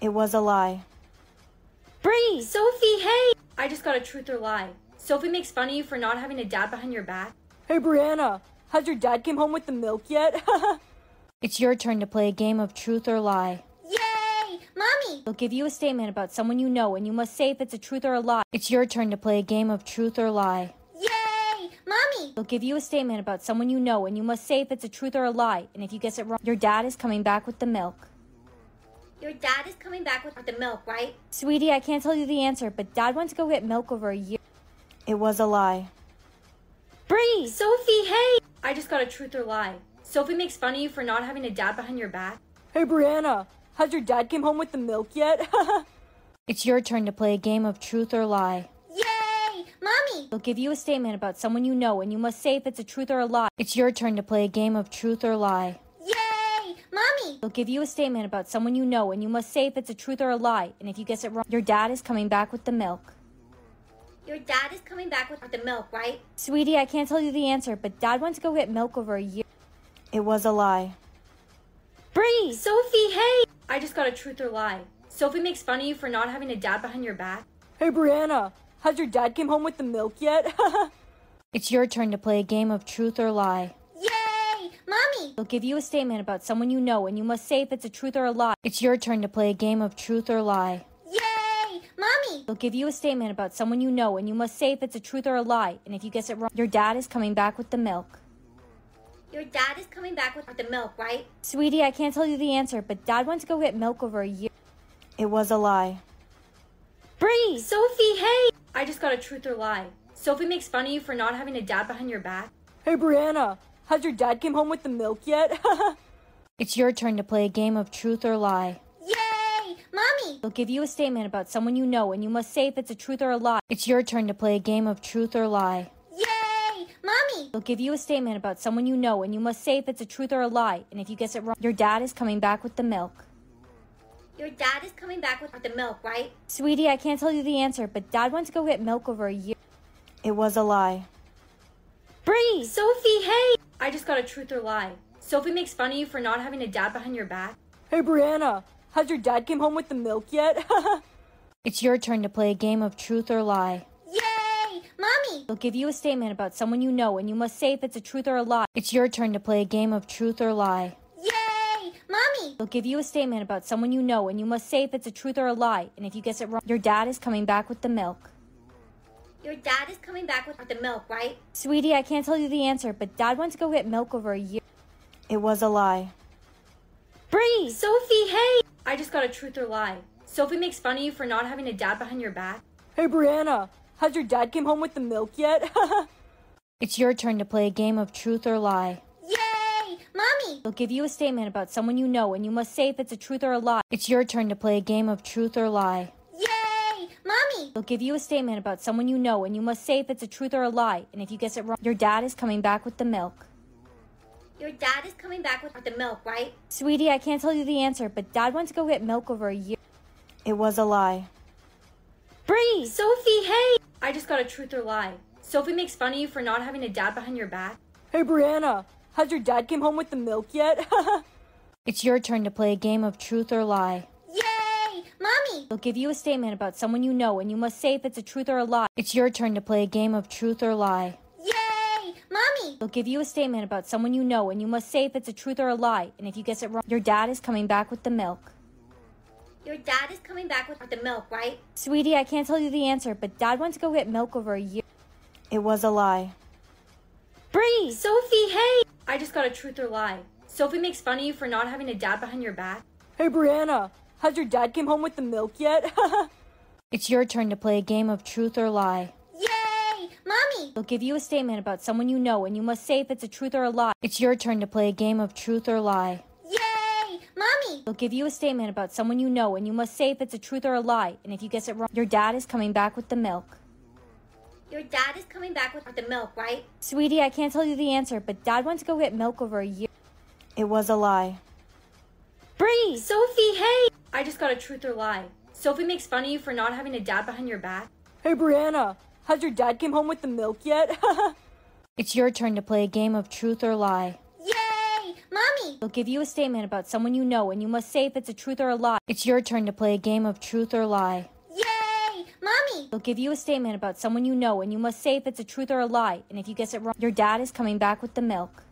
It was a lie. Bree! Sophie, hey! I just got a truth or lie. Sophie makes fun of you for not having a dad behind your back. Hey, Brianna, has your dad came home with the milk yet? It's your turn to play a game of truth or lie. Yay! Mommy! They'll give you a statement about someone you know, and you must say if it's a truth or a lie. It's your turn to play a game of truth or lie. Yay! Mommy! They'll give you a statement about someone you know, and you must say if it's a truth or a lie. And if you guess it wrong, your dad is coming back with the milk. Your dad is coming back with the milk, right? Sweetie, I can't tell you the answer, but Dad went to go get milk over a year. It was a lie. Bree! Sophie, hey! I just got a truth or lie. Sophie makes fun of you for not having a dad behind your back. Hey, Brianna, has your dad came home with the milk yet? It's your turn to play a game of truth or lie. Yay! Mommy! They'll give you a statement about someone you know, and you must say if it's a truth or a lie. It's your turn to play a game of truth or lie. Yay! Mommy! They'll give you a statement about someone you know, and you must say if it's a truth or a lie. And if you guess it wrong, your dad is coming back with the milk. Your dad is coming back with the milk, right? Sweetie, I can't tell you the answer, but Dad went to go get milk over a year. It was a lie. Bree! Sophie, hey! I just got a truth or lie. Sophie makes fun of you for not having a dad behind your back. Hey, Brianna, has your dad came home with the milk yet? It's your turn to play a game of truth or lie. Yay! Mommy! They'll give you a statement about someone you know, and you must say if it's a truth or a lie. It's your turn to play a game of truth or lie. Mommy! They'll give you a statement about someone you know, and you must say if it's a truth or a lie. And if you guess it wrong, your dad is coming back with the milk. Your dad is coming back with the milk, right? Sweetie, I can't tell you the answer, but Dad went to go get milk over a year. It was a lie. Bree! Sophie, hey! I just got a truth or lie. Sophie makes fun of you for not having a dad behind your back. Hey, Brianna, has your dad came home with the milk yet? It's your turn to play a game of truth or lie. Mommy! They'll give you a statement about someone you know, and you must say if it's a truth or a lie. It's your turn to play a game of truth or lie. Yay! Mommy! They'll give you a statement about someone you know, and you must say if it's a truth or a lie. And if you guess it wrong, your dad is coming back with the milk. Your dad is coming back with the milk, right? Sweetie, I can't tell you the answer, but Dad went to go get milk over a year. It was a lie. Bree! Sophie, hey! I just got a truth or lie. Sophie makes fun of you for not having a dad behind your back. Hey, Brianna! Has your dad came home with the milk yet? It's your turn to play a game of truth or lie. Yay! Mommy! They'll give you a statement about someone you know, and you must say if it's a truth or a lie. It's your turn to play a game of truth or lie. Yay! Mommy! They'll give you a statement about someone you know, and you must say if it's a truth or a lie. And if you guess it wrong, your dad is coming back with the milk. Your dad is coming back with the milk, right? Sweetie, I can't tell you the answer, but Dad went to go get milk over a year. It was a lie. Bree! Sophie, hey! I just got a truth or lie. Sophie makes fun of you for not having a dad behind your back. Hey, Brianna, has your dad came home with the milk yet? It's your turn to play a game of truth or lie. Yay! Mommy! They'll give you a statement about someone you know, and you must say if it's a truth or a lie. It's your turn to play a game of truth or lie. Yay! Mommy! They'll give you a statement about someone you know, and you must say if it's a truth or a lie. And if you guess it wrong, your dad is coming back with the milk. Your dad is coming back with the milk, right? Sweetie, I can't tell you the answer, but Dad went to go get milk over a year. It was a lie. Bree! Sophie, hey! I just got a truth or lie. Sophie makes fun of you for not having a dad behind your back. Hey, Brianna, has your dad came home with the milk yet? It's your turn to play a game of truth or lie. Yay! Mommy! They'll give you a statement about someone you know, and you must say if it's a truth or a lie. It's your turn to play a game of truth or lie. Mommy! They'll give you a statement about someone you know, and you must say if it's a truth or a lie. And if you guess it wrong, your dad is coming back with the milk. Your dad is coming back with the milk, right? Sweetie, I can't tell you the answer, but Dad went to go get milk over a year. It was a lie. Bree! Sophie, hey! I just got a truth or lie. Sophie makes fun of you for not having a dad behind your back. Hey, Brianna, has your dad came home with the milk yet? It's your turn to play a game of truth or lie. Mommy! They'll give you a statement about someone you know, and you must say if it's a truth or a lie. It's your turn to play a game of truth or lie. Yay! Mommy! They'll give you a statement about someone you know, and you must say if it's a truth or a lie. And if you guess it wrong, your dad is coming back with the milk. Your dad is coming back with the milk, right? Sweetie, I can't tell you the answer, but Dad went to go get milk over a year. It was a lie. Bree! Sophie, hey! I just got a truth or lie. Sophie makes fun of you for not having a dad behind your back. Hey, Brianna! Has your dad came home with the milk yet? It's your turn to play a game of truth or lie. Yay! Mommy! They'll give you a statement about someone you know, and you must say if it's a truth or a lie. It's your turn to play a game of truth or lie. Yay! Mommy! They'll give you a statement about someone you know, and you must say if it's a truth or a lie. And if you guess it wrong, your dad is coming back with the milk.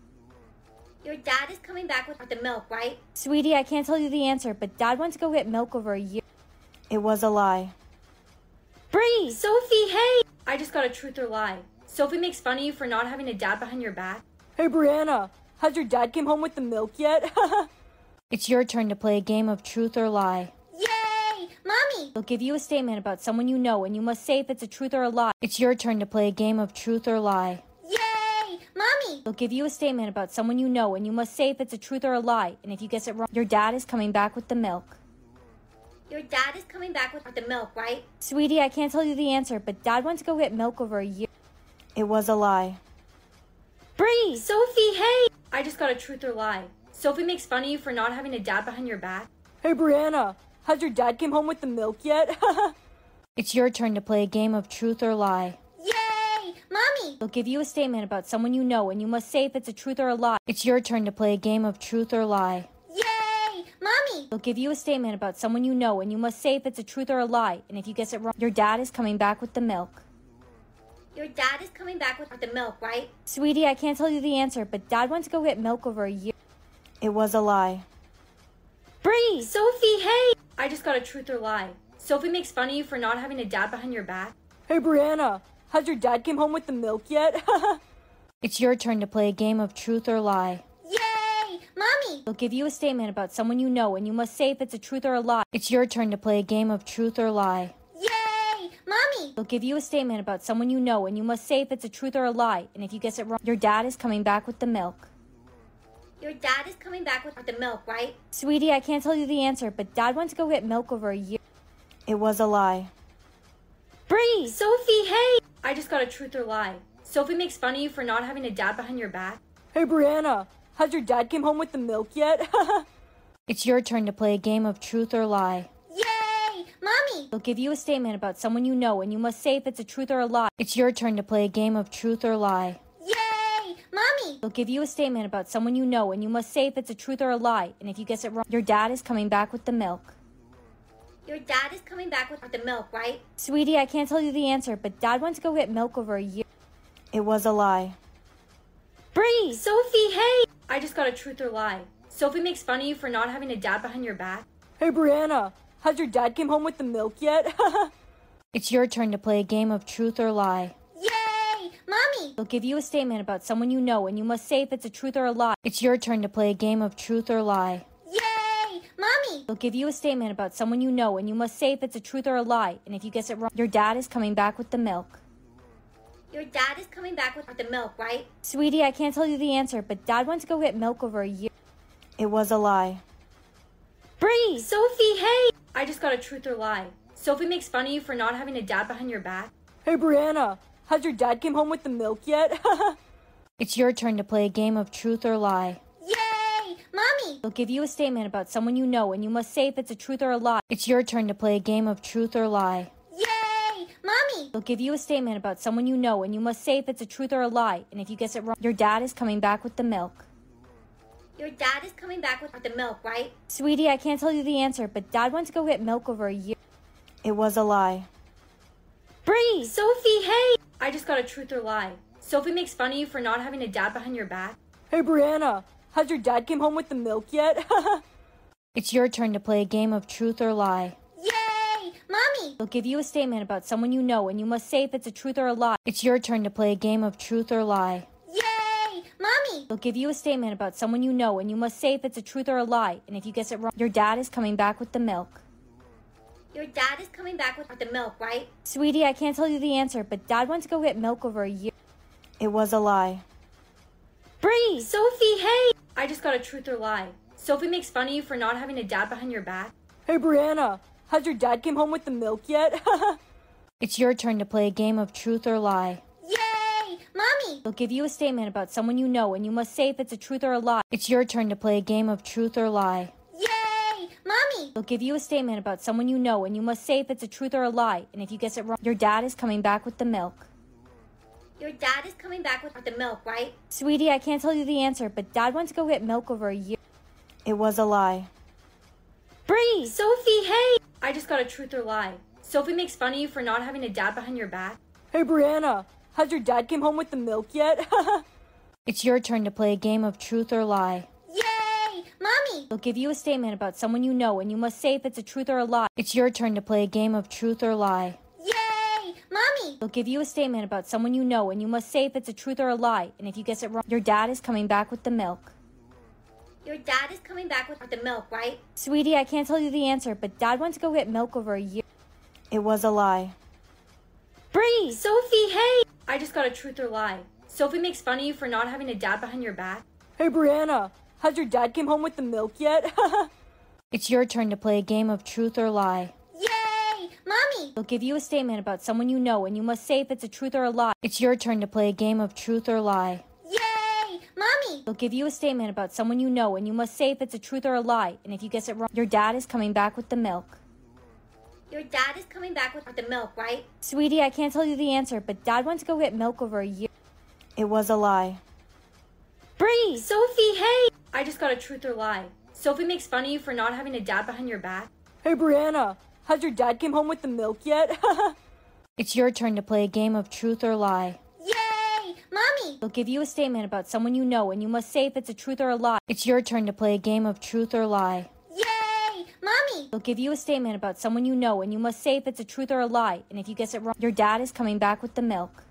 Your dad is coming back with the milk, right? Sweetie, I can't tell you the answer, but Dad went to go get milk over a year. It was a lie. Bree! Sophie, hey! I just got a truth or lie. Sophie makes fun of you for not having a dad behind your back. Hey, Brianna, has your dad came home with the milk yet? It's your turn to play a game of truth or lie. Yay! Mommy! They'll give you a statement about someone you know, and you must say if it's a truth or a lie. It's your turn to play a game of truth or lie. Yay! Mommy! They'll give you a statement about someone you know, and you must say if it's a truth or a lie. And if you guess it wrong, your dad is coming back with the milk. Your dad is coming back with the milk, right? Sweetie, I can't tell you the answer, but Dad went to go get milk over a year. It was a lie. Bree! Sophie, hey! I just got a truth or lie. Sophie makes fun of you for not having a dad behind your back. Hey, Brianna, has your dad came home with the milk yet? It's your turn to play a game of truth or lie. Yay! Mommy! They'll give you a statement about someone you know, and you must say if it's a truth or a lie. It's your turn to play a game of truth or lie. Mommy! They'll give you a statement about someone you know, and you must say if it's a truth or a lie. And if you guess it wrong, your dad is coming back with the milk. Your dad is coming back with the milk, right? Sweetie, I can't tell you the answer, but Dad went to go get milk over a year. It was a lie. Bree! Sophie, hey! I just got a truth or lie. Sophie makes fun of you for not having a dad behind your back. Hey, Brianna, has your dad came home with the milk yet? It's your turn to play a game of truth or lie. Mommy! They'll give you a statement about someone you know, and you must say if it's a truth or a lie. It's your turn to play a game of truth or lie. Yay! Mommy! They'll give you a statement about someone you know, and you must say if it's a truth or a lie. And if you guess it wrong, your dad is coming back with the milk. Your dad is coming back with the milk, right? Sweetie, I can't tell you the answer, but Dad went to go get milk over a year. It was a lie. Bree! Sophie, hey! I just got a truth or lie. Sophie makes fun of you for not having a dad behind your back. Hey, Brianna! Has your dad came home with the milk yet? It's your turn to play a game of truth or lie. Yay! Mommy! They'll give you a statement about someone you know, and you must say if it's a truth or a lie. It's your turn to play a game of truth or lie. Yay! Mommy! They'll give you a statement about someone you know, and you must say if it's a truth or a lie. And if you guess it wrong, your dad is coming back with the milk. Your dad is coming back with the milk, right? Sweetie, I can't tell you the answer, but Dad went to go get milk over a year. It was a lie. Bree! Sophie, hey! I just got a truth or lie. Sophie makes fun of you for not having a dad behind your back. Hey, Brianna, has your dad came home with the milk yet? It's your turn to play a game of truth or lie. Yay! Mommy! They'll give you a statement about someone you know, and you must say if it's a truth or a lie. It's your turn to play a game of truth or lie. Yay! Mommy! They'll give you a statement about someone you know, and you must say if it's a truth or a lie. And if you guess it wrong, your dad is coming back with the milk. Your dad is coming back with the milk, right? Sweetie, I can't tell you the answer, but Dad went to go get milk over a year. It was a lie. Bree! Sophie, hey! I just got a truth or lie. Sophie makes fun of you for not having a dad behind your back. Hey, Brianna, has your dad came home with the milk yet? It's your turn to play a game of truth or lie. Yay! Mommy! They'll give you a statement about someone you know, and you must say if it's a truth or a lie. It's your turn to play a game of truth or lie. Mommy! They'll give you a statement about someone you know, and you must say if it's a truth or a lie. And if you guess it wrong, your dad is coming back with the milk. Your dad is coming back with the milk, right? Sweetie, I can't tell you the answer, but Dad went to go get milk over a year. It was a lie. Bree! Sophie, hey! I just got a truth or lie. Sophie makes fun of you for not having a dad behind your back. Hey, Brianna, has your dad came home with the milk yet? It's your turn to play a game of truth or lie. Mommy! They'll give you a statement about someone you know, and you must say if it's a truth or a lie. It's your turn to play a game of truth or lie. Yay! Mommy! They'll give you a statement about someone you know, and you must say if it's a truth or a lie. And if you guess it wrong, your dad is coming back with the milk. Your dad is coming back with the milk, right? Sweetie, I can't tell you the answer, but Dad went to go get milk over a year. It was a lie. Bree! Sophie, hey! I just got a truth or lie. Sophie makes fun of you for not having a dad behind your back. Hey, Brianna! Has your dad came home with the milk yet? It's your turn to play a game of truth or lie. Yay! Mommy! They'll give you a statement about someone you know, and you must say if it's a truth or a lie. It's your turn to play a game of truth or lie. Yay! Mommy! They'll give you a statement about someone you know, and you must say if it's a truth or a lie. And if you guess it wrong, your dad is coming back with the milk. Your dad is coming back with the milk, right? Sweetie, I can't tell you the answer, but Dad went to go get milk over a year. It was a lie. Bree! Sophie, hey! I just got a truth or lie. Sophie makes fun of you for not having a dad behind your back. Hey, Brianna, has your dad came home with the milk yet? It's your turn to play a game of truth or lie. Yay! Mommy! I'll give you a statement about someone you know, and you must say if it's a truth or a lie. It's your turn to play a game of truth or lie. Yay! Mommy! I'll give you a statement about someone you know, and you must say if it's a truth or a lie. And if you guess it wrong, your dad is coming back with the milk. Your dad is coming back with the milk, right? Sweetie, I can't tell you the answer, but Dad went to go get milk over a year. It was a lie. Bree! Sophie, hey! I just got a truth or lie. Sophie makes fun of you for not having a dad behind your back. Hey, Brianna, has your dad came home with the milk yet? It's your turn to play a game of truth or lie. Yay! Mommy! They'll give you a statement about someone you know, and you must say if it's a truth or a lie. It's your turn to play a game of truth or lie. Mommy! They'll give you a statement about someone you know, and you must say if it's a truth or a lie. And if you guess it wrong, your dad is coming back with the milk. Your dad is coming back with the milk, right? Sweetie, I can't tell you the answer, but Dad went to go get milk over a year. It was a lie. Bree! Sophie, hey! I just got a truth or lie. Sophie makes fun of you for not having a dad behind your back. Hey, Brianna, has your dad came home with the milk yet? It's your turn to play a game of truth or lie. Mommy! They'll give you a statement about someone you know, and you must say if it's a truth or a lie. It's your turn to play a game of truth or lie. Yay! Mommy! They'll give you a statement about someone you know, and you must say if it's a truth or a lie. And if you guess it wrong, your dad is coming back with the milk.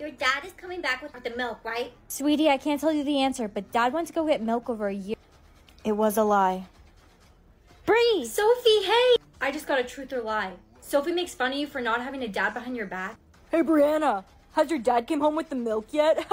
Your dad is coming back with the milk, right? Sweetie, I can't tell you the answer, but Dad went to go get milk over a year. It was a lie. Bree! Sophie, hey! I just got a truth or lie. Sophie makes fun of you for not having a dad behind your back. Hey, Brianna! Has your dad came home with the milk yet?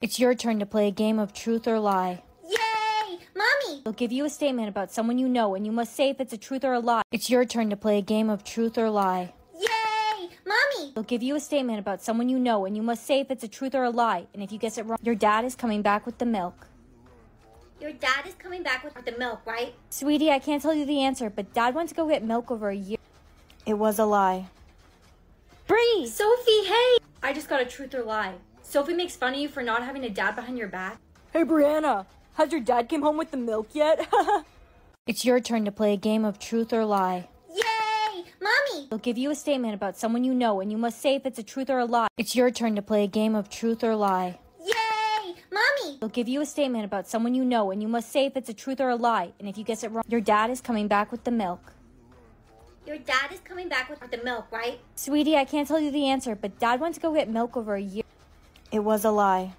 It's your turn to play a game of truth or lie. Yay! Mommy! They'll give you a statement about someone you know, and you must say if it's a truth or a lie. It's your turn to play a game of truth or lie. Yay! Mommy! They'll give you a statement about someone you know, and you must say if it's a truth or a lie. And if you guess it wrong, your dad is coming back with the milk. Your dad is coming back with the milk, right? Sweetie, I can't tell you the answer, but Dad went to go get milk over a year. It was a lie. Bree! Sophie, hey! I just got a truth or lie. Sophie makes fun of you for not having a dad behind your back. Hey, Brianna, has your dad came home with the milk yet? It's your turn to play a game of truth or lie. Yay! Mommy! They'll give you a statement about someone you know, and you must say if it's a truth or a lie. It's your turn to play a game of truth or lie. Yay! Mommy! They'll give you a statement about someone you know, and you must say if it's a truth or a lie. And if you guess it wrong, your dad is coming back with the milk. Your dad is coming back with the milk, right? Sweetie, I can't tell you the answer, but Dad went to go get milk over a year. It was a lie.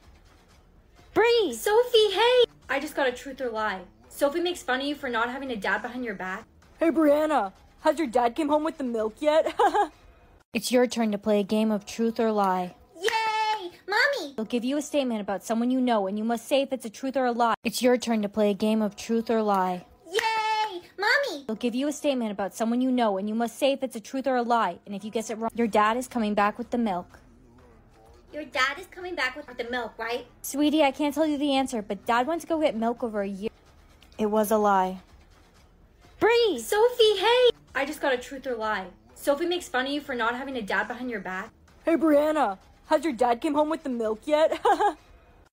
Bree! Sophie, hey! I just got a truth or lie. Sophie makes fun of you for not having a dad behind your back. Hey, Brianna, has your dad came home with the milk yet? It's your turn to play a game of truth or lie. Yay! Mommy! They'll give you a statement about someone you know, and you must say if it's a truth or a lie. It's your turn to play a game of truth or lie. Mommy! They'll give you a statement about someone you know, and you must say if it's a truth or a lie. And if you guess it wrong, your dad is coming back with the milk. Your dad is coming back with the milk, right? Sweetie, I can't tell you the answer, but Dad went to go get milk over a year. It was a lie. Bree! Sophie, hey! I just got a truth or lie. Sophie makes fun of you for not having a dad behind your back. Hey, Brianna, has your dad came home with the milk yet?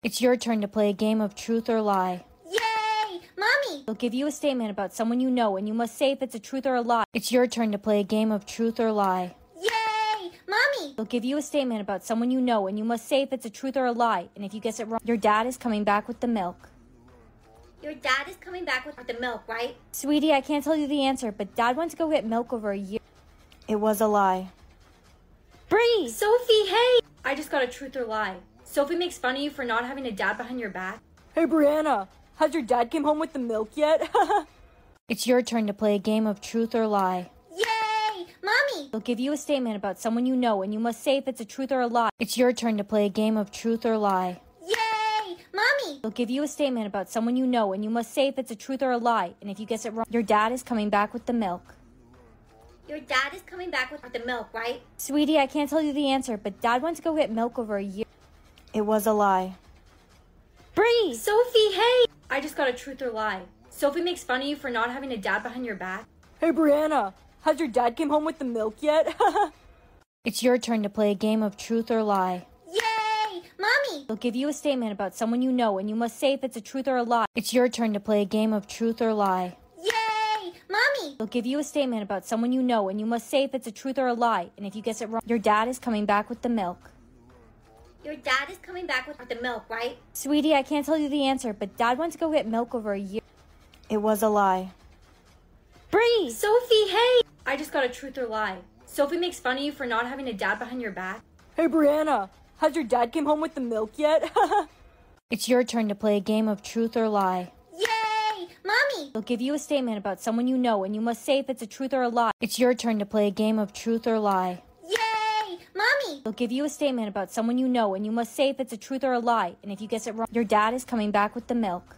It's your turn to play a game of truth or lie. Mommy! They'll give you a statement about someone you know, and you must say if it's a truth or a lie. It's your turn to play a game of truth or lie. Yay! Mommy! They'll give you a statement about someone you know, and you must say if it's a truth or a lie. And if you guess it wrong, your dad is coming back with the milk. Your dad is coming back with the milk, right? Sweetie, I can't tell you the answer, but Dad went to go get milk over a year. It was a lie. Bree! Sophie, hey! I just got a truth or lie. Sophie makes fun of you for not having a dad behind your back. Hey, Brianna! Has your dad came home with the milk yet? It's your turn to play a game of truth or lie. Yay! Mommy! They'll give you a statement about someone you know, and you must say if it's a truth or a lie. It's your turn to play a game of truth or lie. Yay! Mommy! They'll give you a statement about someone you know, and you must say if it's a truth or a lie. And if you guess it wrong, your dad is coming back with the milk. Your dad is coming back with the milk, right? Sweetie, I can't tell you the answer, but Dad went to go get milk over a year. It was a lie. Bree! Sophie, hey! I just got a truth or lie. Sophie makes fun of you for not having a dad behind your back. Hey, Brianna, has your dad came home with the milk yet? It's your turn to play a game of truth or lie. Yay! Mommy! me! They'll give you a statement about someone you know, and you must say if it's a truth or a lie. It's your turn to play a game of truth or lie. Yay! Mommy! They'll give you a statement about someone you know, and you must say if it's a truth or a lie. And if you guess it wrong, your dad is coming back with the milk. Your dad is coming back with the milk, right? Sweetie, I can't tell you the answer, but Dad went to go get milk over a year. It was a lie. Bree! Sophie, hey! I just got a truth or lie. Sophie makes fun of you for not having a dad behind your back. Hey, Brianna, has your dad came home with the milk yet? It's your turn to play a game of truth or lie. Yay! Mommy! They'll give you a statement about someone you know, and you must say if it's a truth or a lie. It's your turn to play a game of truth or lie. Mommy! They'll give you a statement about someone you know, and you must say if it's a truth or a lie. And if you guess it wrong, your dad is coming back with the milk.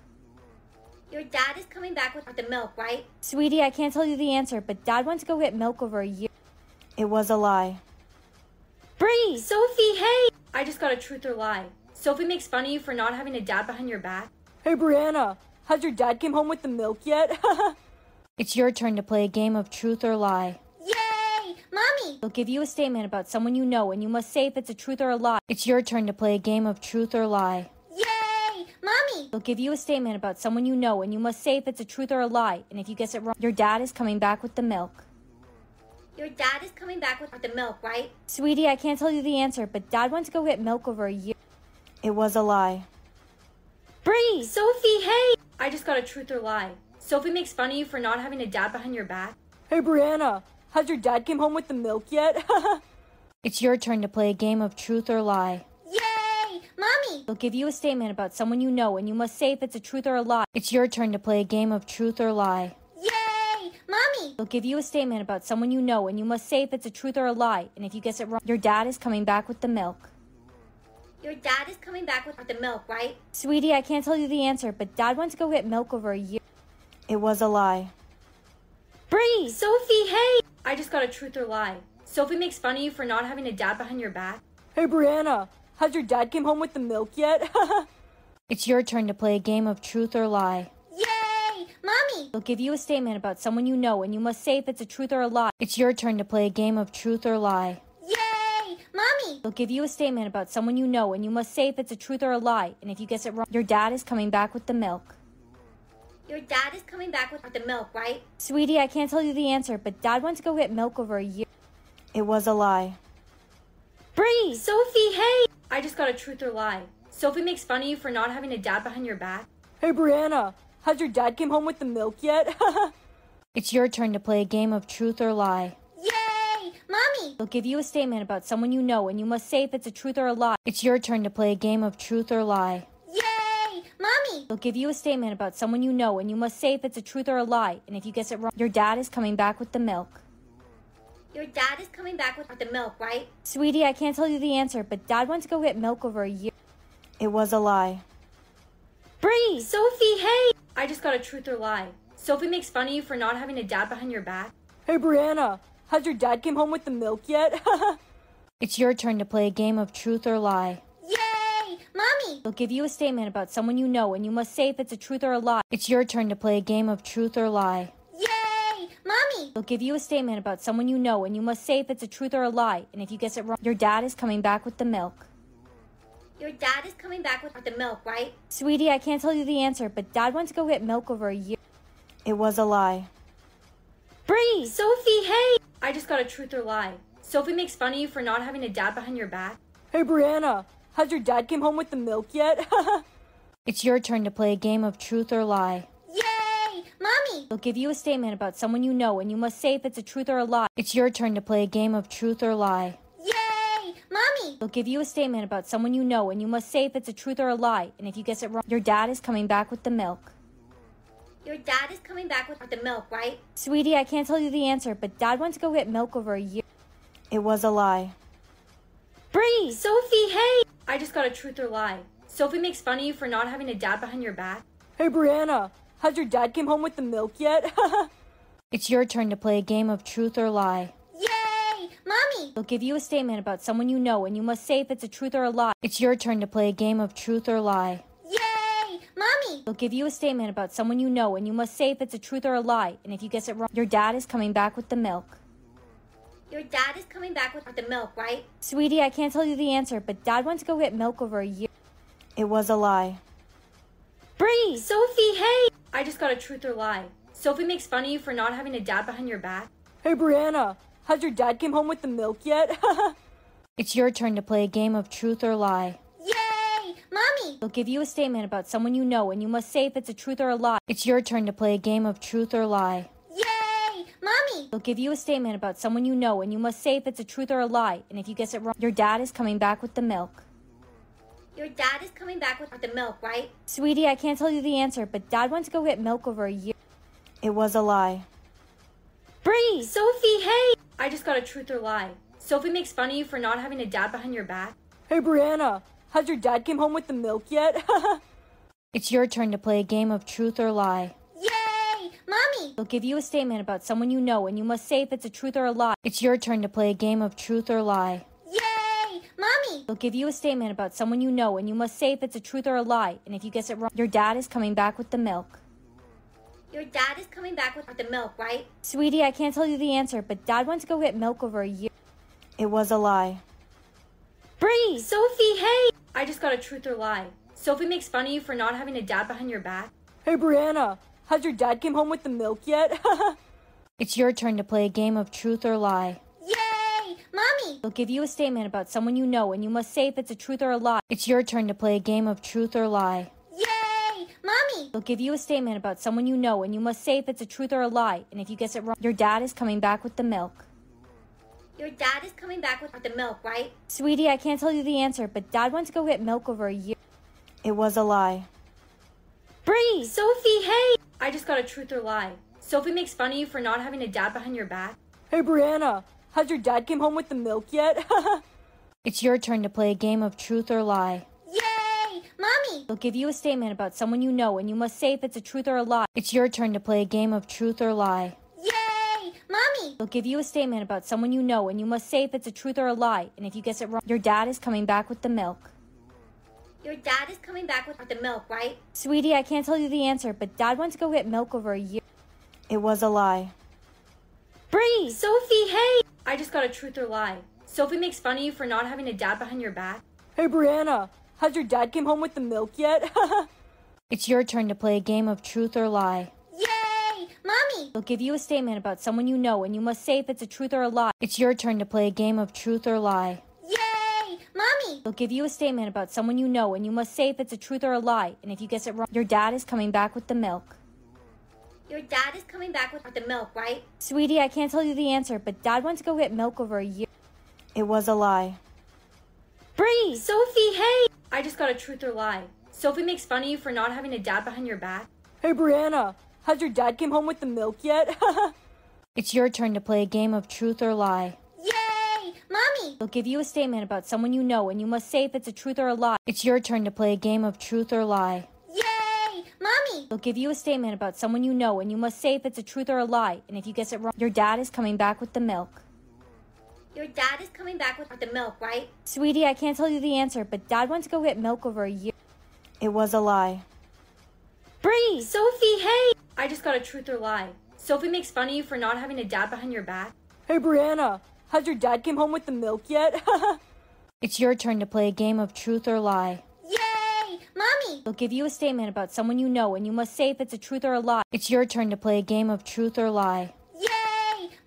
Your dad is coming back with the milk, right? Sweetie, I can't tell you the answer, but Dad went to go get milk over a year. It was a lie. Bree! Sophie, hey! I just got a truth or lie. Sophie makes fun of you for not having a dad behind your back. Hey, Brianna, has your dad came home with the milk yet? It's your turn to play a game of truth or lie. Mommy! They'll give you a statement about someone you know, and you must say if it's a truth or a lie. It's your turn to play a game of truth or lie. Yay! Mommy! They'll give you a statement about someone you know, and you must say if it's a truth or a lie. And if you guess it wrong, your dad is coming back with the milk. Your dad is coming back with the milk, right? Sweetie, I can't tell you the answer, but Dad went to go get milk over a year. It was a lie. Bree! Sophie, hey! I just got a truth or lie. Sophie makes fun of you for not having a dad behind your back. Hey, Brianna! Has your dad came home with the milk yet? It's your turn to play a game of truth or lie. Yay! Mommy! They'll give you a statement about someone you know, and you must say if it's a truth or a lie. It's your turn to play a game of truth or lie. Yay! Mommy! They'll give you a statement about someone you know, and you must say if it's a truth or a lie. And if you guess it wrong, your dad is coming back with the milk. Your dad is coming back with the milk, right? Sweetie, I can't tell you the answer, but Dad went to go get milk over a year. It was a lie. Bree! Sophie, hey! I just got a truth or lie. Sophie makes fun of you for not having a dad behind your back. Hey, Brianna, has your dad came home with the milk yet? It's your turn to play a game of truth or lie. Yay! Mommy! They'll give you a statement about someone you know, and you must say if it's a truth or a lie. It's your turn to play a game of truth or lie. Yay! Mommy! They'll give you a statement about someone you know, and you must say if it's a truth or a lie. And if you guess it wrong, your dad is coming back with the milk. Your dad is coming back with the milk, right? Sweetie, I can't tell you the answer, but Dad went to go get milk over a year. It was a lie. Bree! Sophie, hey! I just got a truth or lie. Sophie makes fun of you for not having a dad behind your back. Hey, Brianna, has your dad came home with the milk yet? It's your turn to play a game of truth or lie. Yay! Mommy! They'll give you a statement about someone you know, and you must say if it's a truth or a lie. It's your turn to play a game of truth or lie. Mommy! They'll give you a statement about someone you know, and you must say if it's a truth or a lie. And if you guess it wrong, your dad is coming back with the milk. Your dad is coming back with the milk, right? Sweetie, I can't tell you the answer, but Dad went to go get milk over a year. It was a lie. Bree! Sophie, hey! I just got a truth or lie. Sophie makes fun of you for not having a dad behind your back. Hey, Brianna, has your dad came home with the milk yet? It's your turn to play a game of truth or lie. Mommy! They'll give you a statement about someone you know, and you must say if it's a truth or a lie. It's your turn to play a game of truth or lie. Yay! Mommy! They'll give you a statement about someone you know, and you must say if it's a truth or a lie. And if you guess it wrong, your dad is coming back with the milk. Your dad is coming back with the milk, right? Sweetie, I can't tell you the answer, but Dad went to go get milk over a year. It was a lie. Bree! Sophie, hey! I just got a truth or lie. Sophie makes fun of you for not having a dad behind your back. Hey, Brianna! Has your dad came home with the milk yet? It's your turn to play a game of truth or lie. Yay! Mommy! They'll give you a statement about someone you know, and you must say if it's a truth or a lie. It's your turn to play a game of truth or lie. Yay! Mommy! They'll give you a statement about someone you know, and you must say if it's a truth or a lie. And if you guess it wrong, your dad is coming back with the milk. Your dad is coming back with the milk, right? Sweetie, I can't tell you the answer, but Dad went to go get milk over a year. It was a lie. Bree! Sophie, hey! I just got a truth or lie. Sophie makes fun of you for not having a dad behind your back. Hey, Brianna, has your dad came home with the milk yet? It's your turn to play a game of truth or lie. Yay! Mommy! They'll give you a statement about someone you know, and you must say if it's a truth or a lie. It's your turn to play a game of truth or lie. Yay! Mommy! They'll give you a statement about someone you know, and you must say if it's a truth or a lie. And if you guess it wrong, your dad is coming back with the milk. Your dad is coming back with the milk, right? Sweetie, I can't tell you the answer, but Dad went to go get milk over a year. It was a lie. Bree! Sophie, hey! I just got a truth or lie. Sophie makes fun of you for not having a dad behind your back. Hey, Brianna, has your dad come home with the milk yet? It's your turn to play a game of truth or lie. Yay! Mommy! They'll give you a statement about someone you know, and you must say if it's a truth or a lie. It's your turn to play a game of truth or lie. Yay! Mommy! They'll give you a statement about someone you know, and you must say if it's a truth or a lie. And if you guess it wrong, your dad is coming back with the milk. Your dad is coming back with the milk, right? Sweetie, I can't tell you the answer, but Dad went to go get milk over a year. It was a lie. Bree! Sophie, hey! I just got a truth or lie. Sophie makes fun of you for not having a dad behind your back. Hey, Brianna, has your dad come home with the milk yet? It's your turn to play a game of truth or lie. Yay! Mommy! They'll give you a statement about someone you know, and you must say if it's a truth or a lie. It's your turn to play a game of truth or lie. Yay! Mommy! They'll give you a statement about someone you know, and you must say if it's a truth or a lie. And if you guess it wrong, your dad is coming back with the milk. Your dad is coming back with the milk, right? Sweetie, I can't tell you the answer, but Dad went to go get milk over a year. It was a lie. Bree! Sophie, hey! I just got a truth or lie. Sophie makes fun of you for not having a dad behind your back. Hey, Brianna, has your dad come home with the milk yet? It's your turn to play a game of truth or lie. Yay! Mommy! They'll give you a statement about someone you know, and you must say if it's a truth or a lie. It's your turn to play a game of truth or lie. Mommy! They'll give you a statement about someone you know, and you must say if it's a truth or a lie. And if you guess it wrong, your dad is coming back with the milk. Your dad is coming back with the milk, right? Sweetie, I can't tell you the answer, but Dad went to go get milk over a year. It was a lie. Bree! Sophie, hey! I just got a truth or lie. Sophie makes fun of you for not having a dad behind your back. Hey, Brianna, has your dad come home with the milk yet? It's your turn to play a game of truth or lie. Mommy! They'll give you a statement about someone you know, and you must say if it's a truth or a lie. It's your turn to play a game of truth or lie. Yay! Mommy! They'll give you a statement about someone you know, and you must say if it's a truth or a lie. And if you guess it wrong, your dad is coming back with the milk. Your dad is coming back with the milk, right? Sweetie, I can't tell you the answer, but Dad went to go get milk over a year. It was a lie. Bree! Sophie, hey! I just got a truth or lie. Sophie makes fun of you for not having a dad behind your back. Hey, Brianna! Has your dad come home with the milk yet? It's your turn to play a game of truth or lie. Yay! Mommy! They'll give you a statement about someone you know, and you must say if it's a truth or a lie. It's your turn to play a game of truth or lie. Yay! Mommy! They'll give you a statement about someone you know, and you must say if it's a truth or a lie. And if you guess it wrong, your dad is coming back with the milk. Your dad is coming back with the milk, right? Sweetie, I can't tell you the answer, but Dad went to go get milk over a year. It was a lie. Bree! Sophie, hey! I just got a truth or lie. Sophie makes fun of you for not having a dad behind your back. Hey, Brianna, has your dad come home with the milk yet? It's your turn to play a game of truth or lie. Yay! Mommy! They'll give you a statement about someone you know, and you must say if it's a truth or a lie. It's your turn to play a game of truth or lie. Yay! Mommy! They'll give you a statement about someone you know, and you must say if it's a truth or a lie. And if you guess it wrong, your dad is coming back with the milk. Your dad is coming back with the milk, right? Sweetie, I can't tell you the answer, but Dad went to go get milk over a year. It was a lie. Bree! Sophie, hey! I just got a truth or lie. Sophie makes fun of you for not having a dad behind your back. Hey, Brianna, has your dad come home with the milk yet? It's your turn to play a game of truth or lie. Yay! Mommy! They'll give you a statement about someone you know, and you must say if it's a truth or a lie. It's your turn to play a game of truth or lie.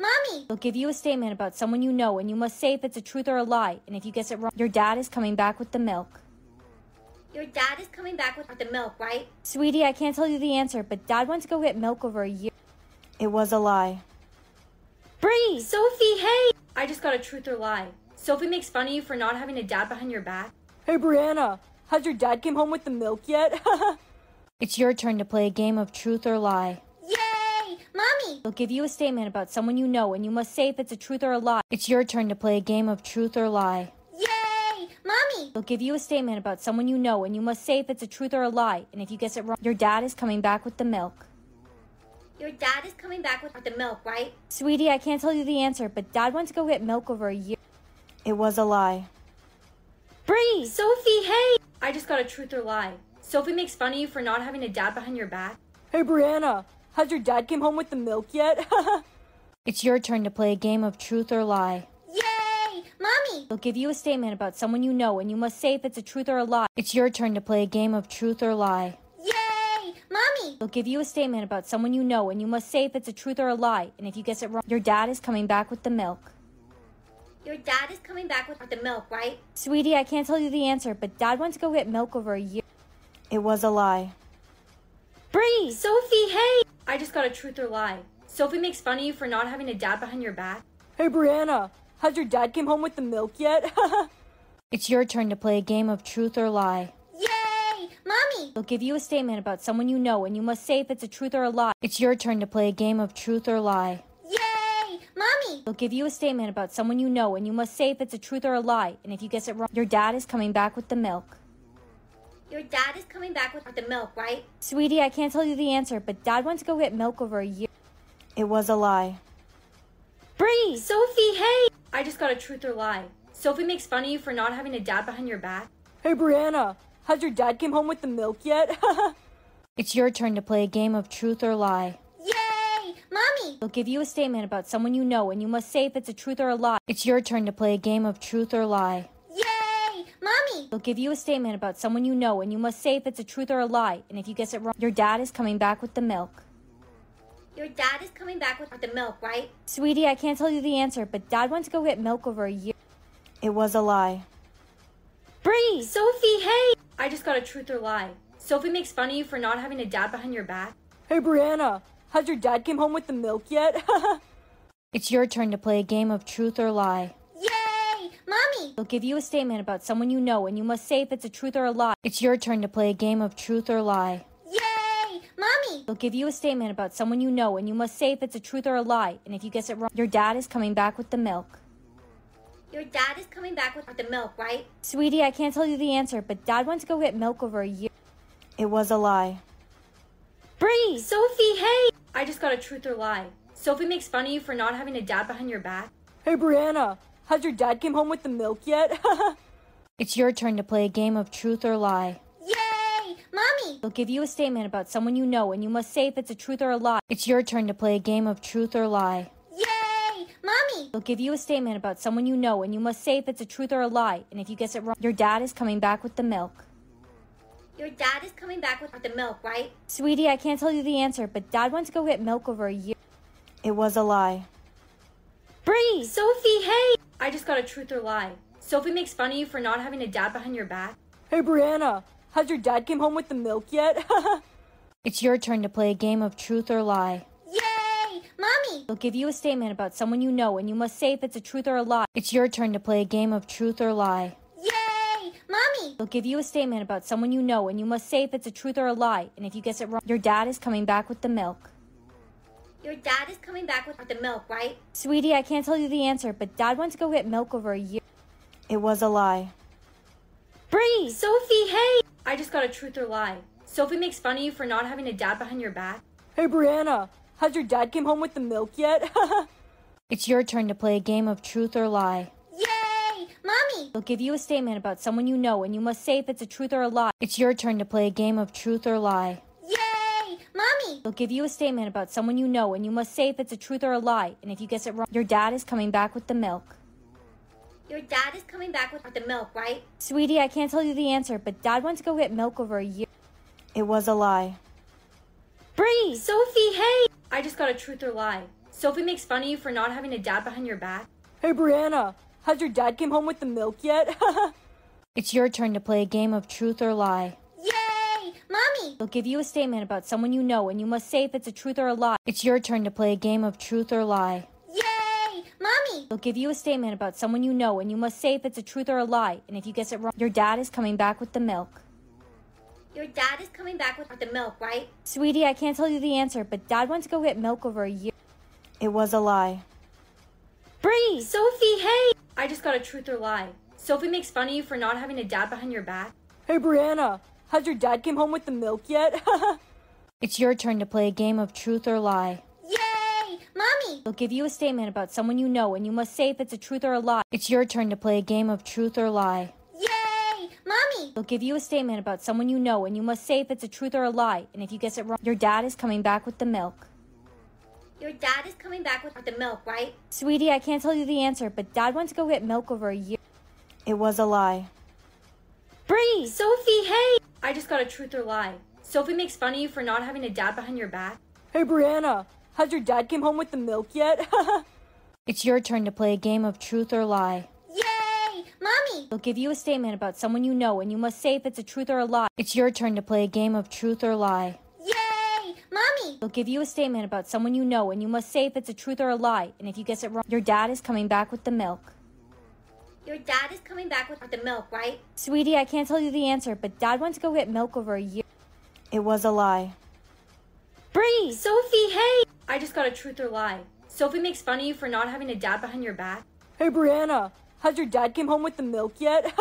Mommy! They'll give you a statement about someone you know, and you must say if it's a truth or a lie. And if you guess it wrong, your dad is coming back with the milk. Your dad is coming back with the milk, right? Sweetie, I can't tell you the answer, but Dad went to go get milk over a year. It was a lie. Bree! Sophie, hey! I just got a truth or lie. Sophie makes fun of you for not having a dad behind your back. Hey, Brianna, has your dad come home with the milk yet? It's your turn to play a game of truth or lie. Mommy! They'll give you a statement about someone you know, and you must say if it's a truth or a lie. It's your turn to play a game of truth or lie. Yay! Mommy! They'll give you a statement about someone you know, and you must say if it's a truth or a lie. And if you guess it wrong, your dad is coming back with the milk. Your dad is coming back with the milk, right? Sweetie, I can't tell you the answer, but Dad went to go get milk over a year. It was a lie. Bree! Sophie, hey! I just got a truth or lie. Sophie makes fun of you for not having a dad behind your back. Hey, Brianna! Has your dad come home with the milk yet? It's your turn to play a game of truth or lie. Yay! Mommy! They'll give you a statement about someone you know, and you must say if it's a truth or a lie. It's your turn to play a game of truth or lie. Yay! Mommy! They'll give you a statement about someone you know, and you must say if it's a truth or a lie. And if you guess it wrong, your dad is coming back with the milk. Your dad is coming back with the milk, right? Sweetie, I can't tell you the answer, but Dad went to go get milk over a year. It was a lie. Bree! Sophie, hey! I just got a truth or lie. Sophie makes fun of you for not having a dad behind your back. Hey, Brianna, has your dad came home with the milk yet? It's your turn to play a game of truth or lie. Yay! Mommy! They'll give you a statement about someone you know, and you must say if it's a truth or a lie. It's your turn to play a game of truth or lie. Yay! Mommy! They'll give you a statement about someone you know, and you must say if it's a truth or a lie. And if you guess it wrong, your dad is coming back with the milk. Your dad is coming back with the milk, right? Sweetie, I can't tell you the answer, but Dad went to go get milk over a year. It was a lie. Bree! Sophie, hey! I just got a truth or lie. Sophie makes fun of you for not having a dad behind your back. Hey, Brianna, has your dad came home with the milk yet? It's your turn to play a game of truth or lie. Yay! Mommy! They'll give you a statement about someone you know, and you must say if it's a truth or a lie. It's your turn to play a game of truth or lie. Mommy! They'll give you a statement about someone you know, and you must say if it's a truth or a lie. And if you guess it wrong, your dad is coming back with the milk. Your dad is coming back with the milk, right? Sweetie, I can't tell you the answer, but Dad went to go get milk over a year. It was a lie. Bree! Sophie, hey! I just got a truth or lie. Sophie makes fun of you for not having a dad behind your back. Hey, Brianna, has your dad came home with the milk yet? It's your turn to play a game of truth or lie. Mommy! They'll give you a statement about someone you know, and you must say if it's a truth or a lie. It's your turn to play a game of truth or lie. Yay! Mommy! They'll give you a statement about someone you know, and you must say if it's a truth or a lie. And if you guess it wrong, your dad is coming back with the milk. Your dad is coming back with the milk, right? Sweetie, I can't tell you the answer, but Dad went to go get milk over a year. It was a lie. Bree! Sophie, hey! I just got a truth or lie. Sophie makes fun of you for not having a dad behind your back. Hey, Brianna! Has your dad came home with the milk yet? It's your turn to play a game of truth or lie. Yay! Mommy! They'll give you a statement about someone you know, and you must say if it's a truth or a lie. It's your turn to play a game of truth or lie. Yay! Mommy! They'll give you a statement about someone you know, and you must say if it's a truth or a lie. And if you guess it wrong, your dad is coming back with the milk. Your dad is coming back with the milk, right? Sweetie, I can't tell you the answer, but Dad went to go get milk over a year. It was a lie. Bree! Sophie, hey! I just got a truth or lie. Sophie makes fun of you for not having a dad behind your back. Hey, Brianna, has your dad came home with the milk yet? It's your turn to play a game of truth or lie. Yay! Mommy! They'll give you a statement about someone you know, and you must say if it's a truth or a lie. It's your turn to play a game of truth or lie. Yay! Mommy! They'll give you a statement about someone you know, and you must say if it's a truth or a lie. And if you guess it wrong, your dad is coming back with the milk. Your dad is coming back with the milk, right? Sweetie, I can't tell you the answer, but Dad went to go get milk over a year. It was a lie. Bree! Sophie, hey! I just got a truth or lie. Sophie makes fun of you for not having a dad behind your back. Hey, Brianna, has your dad came home with the milk yet? It's your turn to play a game of truth or lie. Yay! Mommy! They'll give you a statement about someone you know, and you must say if it's a truth or a lie. It's your turn to play a game of truth or lie. Mommy! They'll give you a statement about someone you know, and you must say if it's a truth or a lie. And if you guess it wrong, your dad is coming back with the milk. Your dad is coming back with the milk, right? Sweetie, I can't tell you the answer, but Dad went to go get milk over a year. It was a lie. Bree! Sophie, hey! I just got a truth or lie. Sophie makes fun of you for not having a dad behind your back. Hey, Brianna, has your dad came home with the milk yet? It's your turn to play a game of truth or lie. Mommy! They'll give you a statement about someone you know, and you must say if it's a truth or a lie. It's your turn to play a game of truth or lie. Yay! Mommy! They'll give you a statement about someone you know, and you must say if it's a truth or a lie. And if you guess it wrong, your dad is coming back with the milk. Your dad is coming back with the milk, right? Sweetie, I can't tell you the answer, but Dad went to go get milk over a year. It was a lie. Bree! Sophie, hey! I just got a truth or lie. Sophie makes fun of you for not having a dad behind your back. Hey, Brianna! Has your dad came home with the milk yet? It's your turn to play a game of truth or lie. Yay! Mommy! They'll give you a statement about someone you know, and you must say if it's a truth or a lie. It's your turn to play a game of truth or lie. Yay! Mommy! They'll give you a statement about someone you know, and you must say if it's a truth or a lie. And if you guess it wrong, your dad is coming back with the milk. Your dad is coming back with the milk, right? Sweetie, I can't tell you the answer, but Dad went to go get milk over a year. It was a lie. Bree! Sophie, hey! I just got a truth or lie. Sophie makes fun of you for not having a dad behind your back. Hey, Brianna, has your dad came home with the milk yet? It's your turn to play a game of truth or lie. Yay! Mommy! They'll give you a statement about someone you know, and you must say if it's a truth or a lie. It's your turn to play a game of truth or lie. Yay! Mommy! They'll give you a statement about someone you know, and you must say if it's a truth or a lie. And if you guess it wrong, your dad is coming back with the milk. Your dad is coming back with the milk, right? Sweetie, I can't tell you the answer, but Dad went to go get milk over a year. It was a lie. Bree! Sophie, hey! I just got a truth or lie. Sophie makes fun of you for not having a dad behind your back. Hey, Brianna, has your dad came home with the milk yet?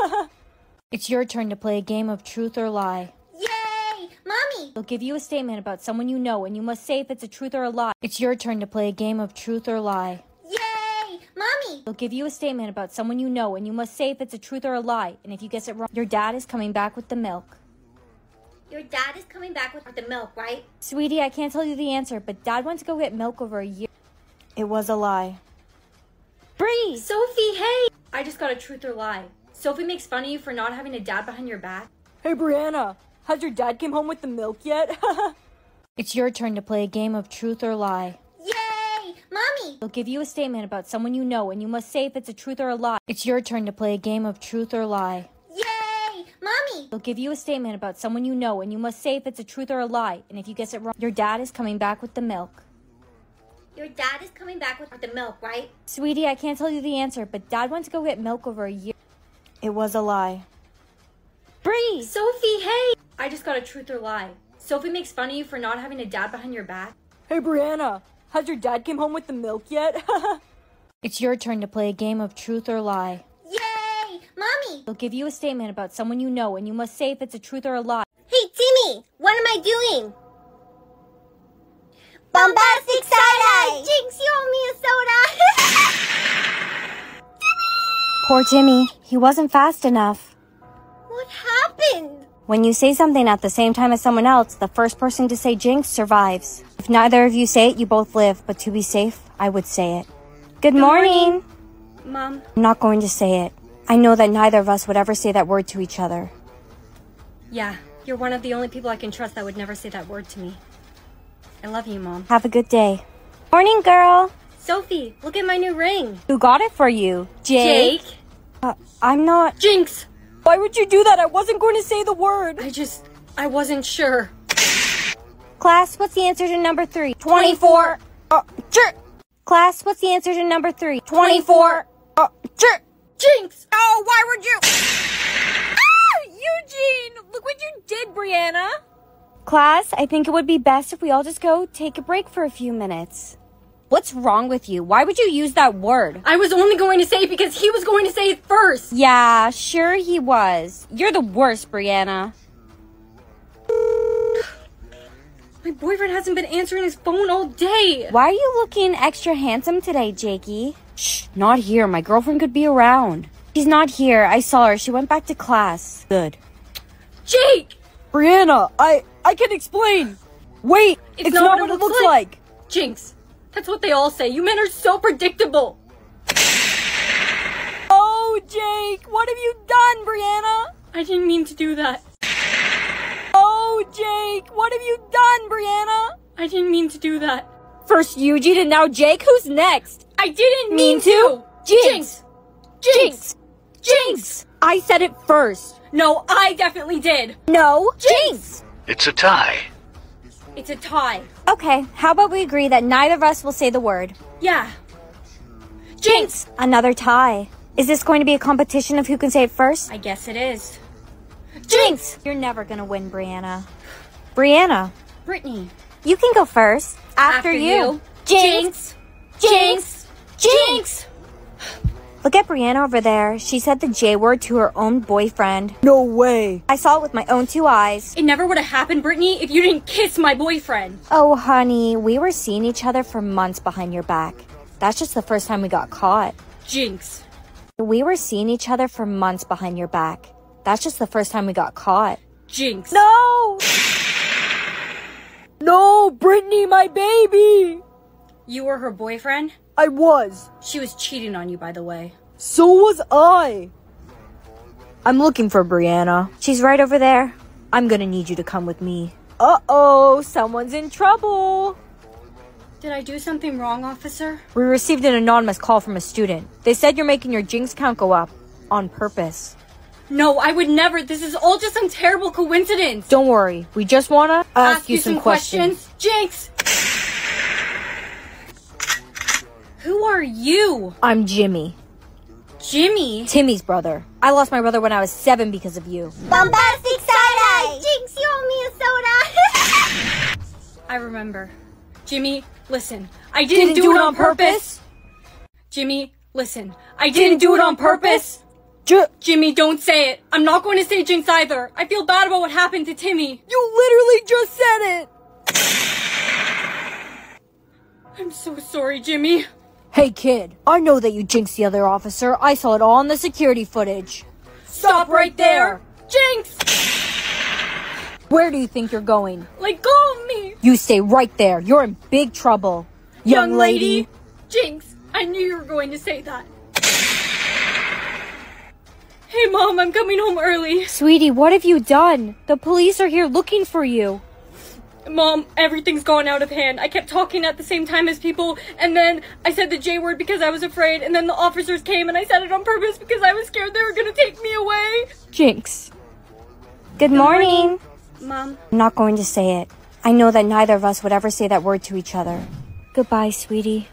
It's your turn to play a game of truth or lie. Yay! Mommy! They'll give you a statement about someone you know, and you must say if it's a truth or a lie. It's your turn to play a game of truth or lie. Yay! Mommy! They'll give you a statement about someone you know, and you must say if it's a truth or a lie. And if you guess it wrong, your dad is coming back with the milk. Your dad is coming back with the milk, right? Sweetie, I can't tell you the answer, but Dad went to go get milk over a year. It was a lie. Bree! Sophie, hey! I just got a truth or lie. Sophie makes fun of you for not having a dad behind your back. Hey, Brianna, has your dad came home with the milk yet? It's your turn to play a game of truth or lie. Yay! Mommy! They'll give you a statement about someone you know, and you must say if it's a truth or a lie. It's your turn to play a game of truth or lie. Mommy! They'll give you a statement about someone you know, and you must say if it's a truth or a lie. And if you guess it wrong, your dad is coming back with the milk. Your dad is coming back with the milk, right? Sweetie, I can't tell you the answer, but Dad went to go get milk over a year. It was a lie. Bree! Sophie, hey! I just got a truth or lie. Sophie makes fun of you for not having a dad behind your back. Hey, Brianna, has your dad came home with the milk yet? It's your turn to play a game of truth or lie. Mommy! They'll give you a statement about someone you know, and you must say if it's a truth or a lie. Hey, Timmy! What am I doing? Bombastic side-eye! Jinx, you owe me a soda! Timmy! Poor Timmy. He wasn't fast enough. What happened? When you say something at the same time as someone else, the first person to say Jinx survives. If neither of you say it, you both live. But to be safe, I would say it. Good, Good morning. morning! Mom. I'm not going to say it. I know that neither of us would ever say that word to each other. Yeah, you're one of the only people I can trust that would never say that word to me. I love you, Mom. Have a good day. Morning, girl. Sophie, look at my new ring. Who got it for you? Jake? Jake? Uh, I'm not... Jinx! Why would you do that? I wasn't going to say the word. I just... I wasn't sure. Class, what's the answer to number three? twenty-four. Uh, jerk! Class, what's the answer to number three? twenty-four. Uh, jerk! Jinx! Oh, why would you? Ah! Eugene! Look what you did, Brianna! Class, I think it would be best if we all just go take a break for a few minutes. What's wrong with you? Why would you use that word? I was only going to say it because he was going to say it first! Yeah, sure he was. You're the worst, Brianna. My boyfriend hasn't been answering his phone all day. Why are you looking extra handsome today, Jakey? Shh, not here. My girlfriend could be around. She's not here. I saw her. She went back to class. Good. Jake! Brianna, I, I can explain. Wait, it's, it's not, not what it looks, looks like. like. Jinx, that's what they all say. You men are so predictable. Oh, Jake, what have you done, Brianna? I didn't mean to do that. Oh, Jake, what have you done, Brianna? I didn't mean to do that. First Eugene and now Jake, who's next? I didn't mean, mean to! Jinx. Jinx. Jinx! Jinx! Jinx! I said it first! No, I definitely did! No! Jinx! It's a tie. It's a tie. Okay, how about we agree that neither of us will say the word? Yeah. Jinx! Jinx. Another tie. Is this going to be a competition of who can say it first? I guess it is. Jinx! Jinx. You're never gonna win, Brianna. Brianna. Brittany. You can go first. After, After you. you. Jinx! Jinx! Jinx. Jinx! Look at Brianna over there. She said the J word to her own boyfriend. No way. I saw it with my own two eyes. It never would have happened, Brittany, if you didn't kiss my boyfriend. Oh, honey, we were seeing each other for months behind your back. That's just the first time we got caught. Jinx. We were seeing each other for months behind your back. That's just the first time we got caught. Jinx. No! No, Brittany, my baby! You were her boyfriend? I was. She was cheating on you, by the way. So was I. I'm looking for Brianna. She's right over there. I'm gonna need you to come with me. Uh-oh, someone's in trouble. Did I do something wrong, officer? We received an anonymous call from a student. They said you're making your Jinx count go up on purpose. No, I would never. This is all just some terrible coincidence. Don't worry. We just want to ask, ask you, you some, some questions. questions. Jinx! Who are you? I'm Jimmy. Jimmy? Timmy's brother. I lost my brother when I was seven because of you. Bombastic side-eye! Jinx, you owe me a soda! I remember. Jimmy, listen, I didn't, didn't do, do it, it on purpose. purpose. Jimmy, listen, I didn't, didn't do it on purpose. J Jimmy, don't say it. I'm not going to say Jinx either. I feel bad about what happened to Timmy. You literally just said it. I'm so sorry, Jimmy. Hey, kid, I know that you jinxed the other officer. I saw it all on the security footage. Stop, Stop right there. there. Jinx! Where do you think you're going? Let go of me! You stay right there. You're in big trouble. Young, Young lady. lady. Jinx, I knew you were going to say that. Hey, Mom, I'm coming home early. Sweetie, what have you done? The police are here looking for you. Mom, everything's gone out of hand. I kept talking at the same time as people, and then I said the J word because I was afraid, and then the officers came, and I said it on purpose because I was scared they were going to take me away. Jinx. Good, Good morning. morning. Mom. I'm not going to say it. I know that neither of us would ever say that word to each other. Goodbye, sweetie.